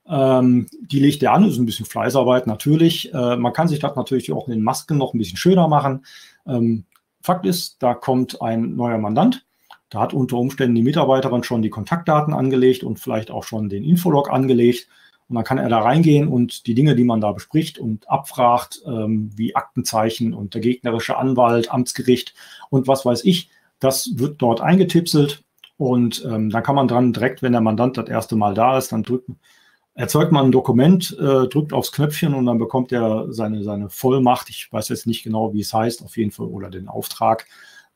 Ähm, die legt er an, ist ein bisschen Fleißarbeit natürlich. Äh, man kann sich das natürlich auch in den Masken noch ein bisschen schöner machen. Ähm, Fakt ist, da kommt ein neuer Mandant. Da hat unter Umständen die Mitarbeiterin schon die Kontaktdaten angelegt und vielleicht auch schon den Infolog angelegt. Und dann kann er da reingehen und die Dinge, die man da bespricht und abfragt, ähm, wie Aktenzeichen und der gegnerische Anwalt, Amtsgericht und was weiß ich, das wird dort eingetipselt. Und ähm, dann kann man dran direkt, wenn der Mandant das erste Mal da ist, dann drückt, erzeugt man ein Dokument, äh, drückt aufs Knöpfchen und dann bekommt er seine, seine Vollmacht. Ich weiß jetzt nicht genau, wie es heißt, auf jeden Fall, oder den Auftrag.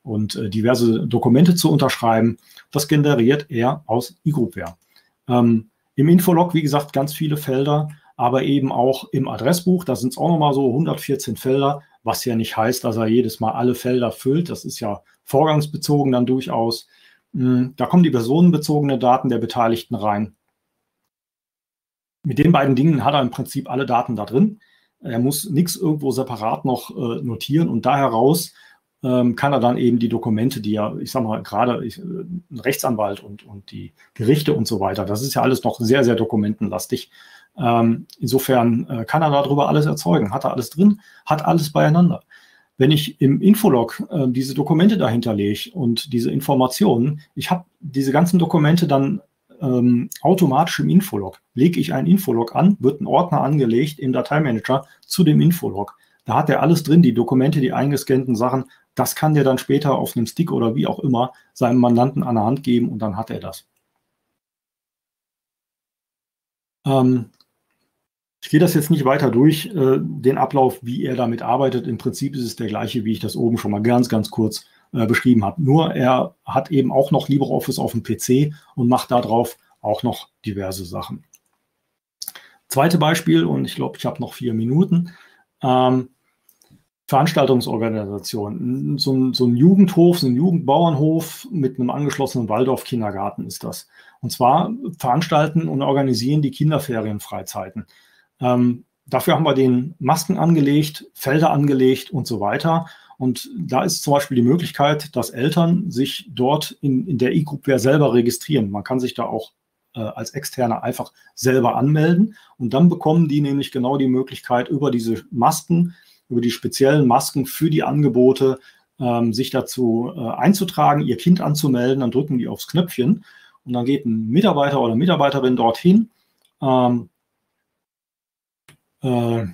Und äh, diverse Dokumente zu unterschreiben, das generiert er aus eGroupware. Ähm, Im Infolog, wie gesagt, ganz viele Felder, aber eben auch im Adressbuch, da sind es auch nochmal so hundertvierzehn Felder, was ja nicht heißt, dass er jedes Mal alle Felder füllt, das ist ja vorgangsbezogen dann durchaus. Ähm, da kommen die personenbezogenen Daten der Beteiligten rein. Mit den beiden Dingen hat er im Prinzip alle Daten da drin. Er muss nichts irgendwo separat noch äh, notieren und da heraus kann er dann eben die Dokumente, die ja, ich sag mal, gerade ich, ein Rechtsanwalt und, und die Gerichte und so weiter, das ist ja alles noch sehr, sehr dokumentenlastig. Ähm, insofern äh, kann er darüber alles erzeugen, hat er alles drin, hat alles beieinander. Wenn ich im Infolog äh, diese Dokumente dahinter lege und diese Informationen, ich habe diese ganzen Dokumente dann ähm, automatisch im Infolog. Lege ich einen Infolog an, wird ein Ordner angelegt im Dateimanager zu dem Infolog. Da hat er alles drin, die Dokumente, die eingescannten Sachen. Das kann der dann später auf einem Stick oder wie auch immer seinem Mandanten an der Hand geben und dann hat er das. Ähm, ich gehe das jetzt nicht weiter durch, äh, den Ablauf, wie er damit arbeitet. Im Prinzip ist es der gleiche, wie ich das oben schon mal ganz, ganz kurz äh, beschrieben habe. Nur er hat eben auch noch LibreOffice auf dem P C und macht darauf auch noch diverse Sachen. Zweites Beispiel, und ich glaube, ich habe noch vier Minuten. Ähm, Veranstaltungsorganisation. So ein, so ein Jugendhof, so ein Jugendbauernhof mit einem angeschlossenen Waldorf-Kindergarten ist das. Und zwar veranstalten und organisieren die Kinderferienfreizeiten. Ähm, dafür haben wir den Masken angelegt, Felder angelegt und so weiter. Und da ist zum Beispiel die Möglichkeit, dass Eltern sich dort in, in der eGroupware selber registrieren. Man kann sich da auch äh, als Externer einfach selber anmelden. Und dann bekommen die nämlich genau die Möglichkeit, über diese Masken über die speziellen Masken für die Angebote, ähm, sich dazu äh, einzutragen, ihr Kind anzumelden, dann drücken die aufs Knöpfchen und dann geht ein Mitarbeiter oder Mitarbeiterin dorthin, ähm, äh,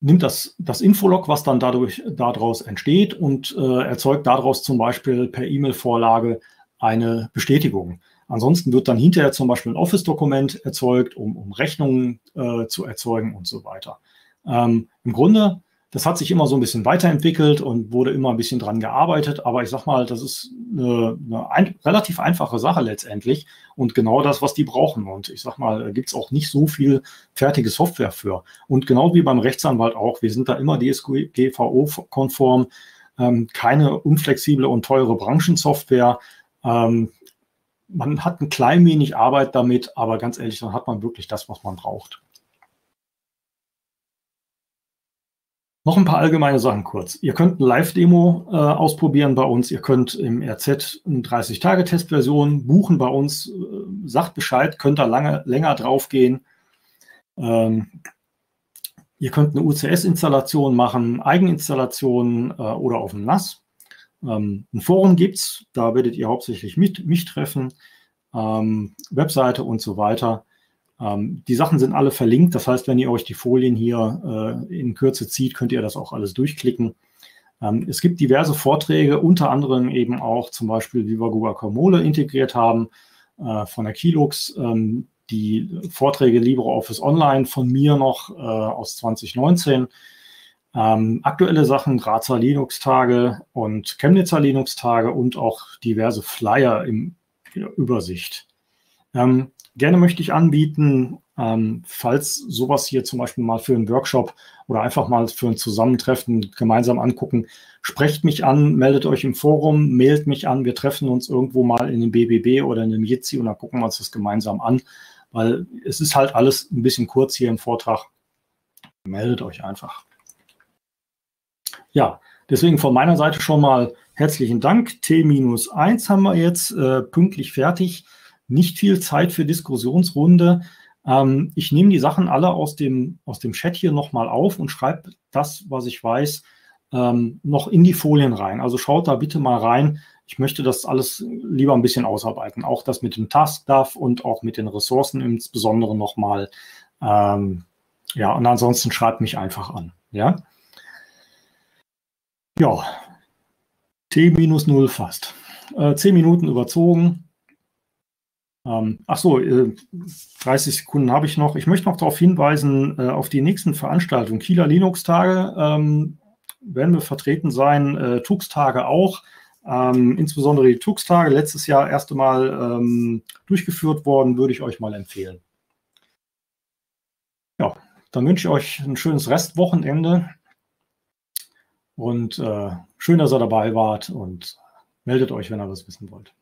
nimmt das, das Infolog, was dann dadurch, daraus entsteht und äh, erzeugt daraus zum Beispiel per E-Mail-Vorlage eine Bestätigung. Ansonsten wird dann hinterher zum Beispiel ein Office-Dokument erzeugt, um, um Rechnungen äh, zu erzeugen und so weiter. Ähm, im Grunde das hat sich immer so ein bisschen weiterentwickelt und wurde immer ein bisschen dran gearbeitet. Aber ich sag mal, das ist eine, eine ein, relativ einfache Sache letztendlich und genau das, was die brauchen. Und ich sag mal, da gibt es auch nicht so viel fertige Software für. Und genau wie beim Rechtsanwalt auch, wir sind da immer D S G V O-konform, ähm, keine unflexible und teure Branchensoftware. Ähm, man hat ein klein wenig Arbeit damit, aber ganz ehrlich, dann hat man wirklich das, was man braucht. Noch ein paar allgemeine Sachen kurz. Ihr könnt eine Live-Demo äh, ausprobieren bei uns. Ihr könnt im R Z eine dreißig-Tage-Testversion buchen bei uns. Äh, sagt Bescheid, könnt da lange, länger drauf gehen. Ähm, ihr könnt eine U C S-Installation machen, Eigeninstallation äh, oder auf dem N A S. Ähm, ein Forum gibt es, da werdet ihr hauptsächlich mit, mich treffen. Ähm, Webseite und so weiter. Die Sachen sind alle verlinkt, das heißt, wenn ihr euch die Folien hier äh, in Kürze zieht, könnt ihr das auch alles durchklicken. Ähm, es gibt diverse Vorträge, unter anderem eben auch zum Beispiel, wie wir Guacamole integriert haben äh, von der Kilux, ähm, die Vorträge LibreOffice Online von mir noch äh, aus zwanzig neunzehn, ähm, aktuelle Sachen, Grazer Linux-Tage und Chemnitzer Linux-Tage und auch diverse Flyer in, in der Übersicht. Ähm, Gerne möchte ich anbieten Ähm, falls sowas hier zum Beispiel mal für einen Workshop oder einfach mal für ein Zusammentreffen gemeinsam angucken, sprecht mich an, meldet euch im Forum, mailt mich an, wir treffen uns irgendwo mal in den B B B oder in dem Jitsi und dann gucken wir uns das gemeinsam an, weil es ist halt alles ein bisschen kurz hier im Vortrag. Meldet euch einfach. Ja, deswegen von meiner Seite schon mal herzlichen Dank. T minus eins haben wir jetzt äh, pünktlich fertig. Nicht viel Zeit für Diskussionsrunde. Ich nehme die Sachen alle aus dem, aus dem Chat hier nochmal auf und schreibe das, was ich weiß, noch in die Folien rein. Also schaut da bitte mal rein. Ich möchte das alles lieber ein bisschen ausarbeiten. Auch das mit dem Task-D A V und auch mit den Ressourcen insbesondere nochmal. Ja, und ansonsten schreibt mich einfach an. Ja, ja. T minus null fast. Zehn Minuten überzogen. Ach so, dreißig Sekunden habe ich noch. Ich möchte noch darauf hinweisen, auf die nächsten Veranstaltungen. Kieler Linux-Tage ähm, werden wir vertreten sein, äh, Tux-Tage auch. Ähm, insbesondere die Tux-Tage, letztes Jahr erst einmal ähm, durchgeführt worden, würde ich euch mal empfehlen. Ja, dann wünsche ich euch ein schönes Restwochenende und äh, schön, dass ihr dabei wart und meldet euch, wenn ihr was wissen wollt.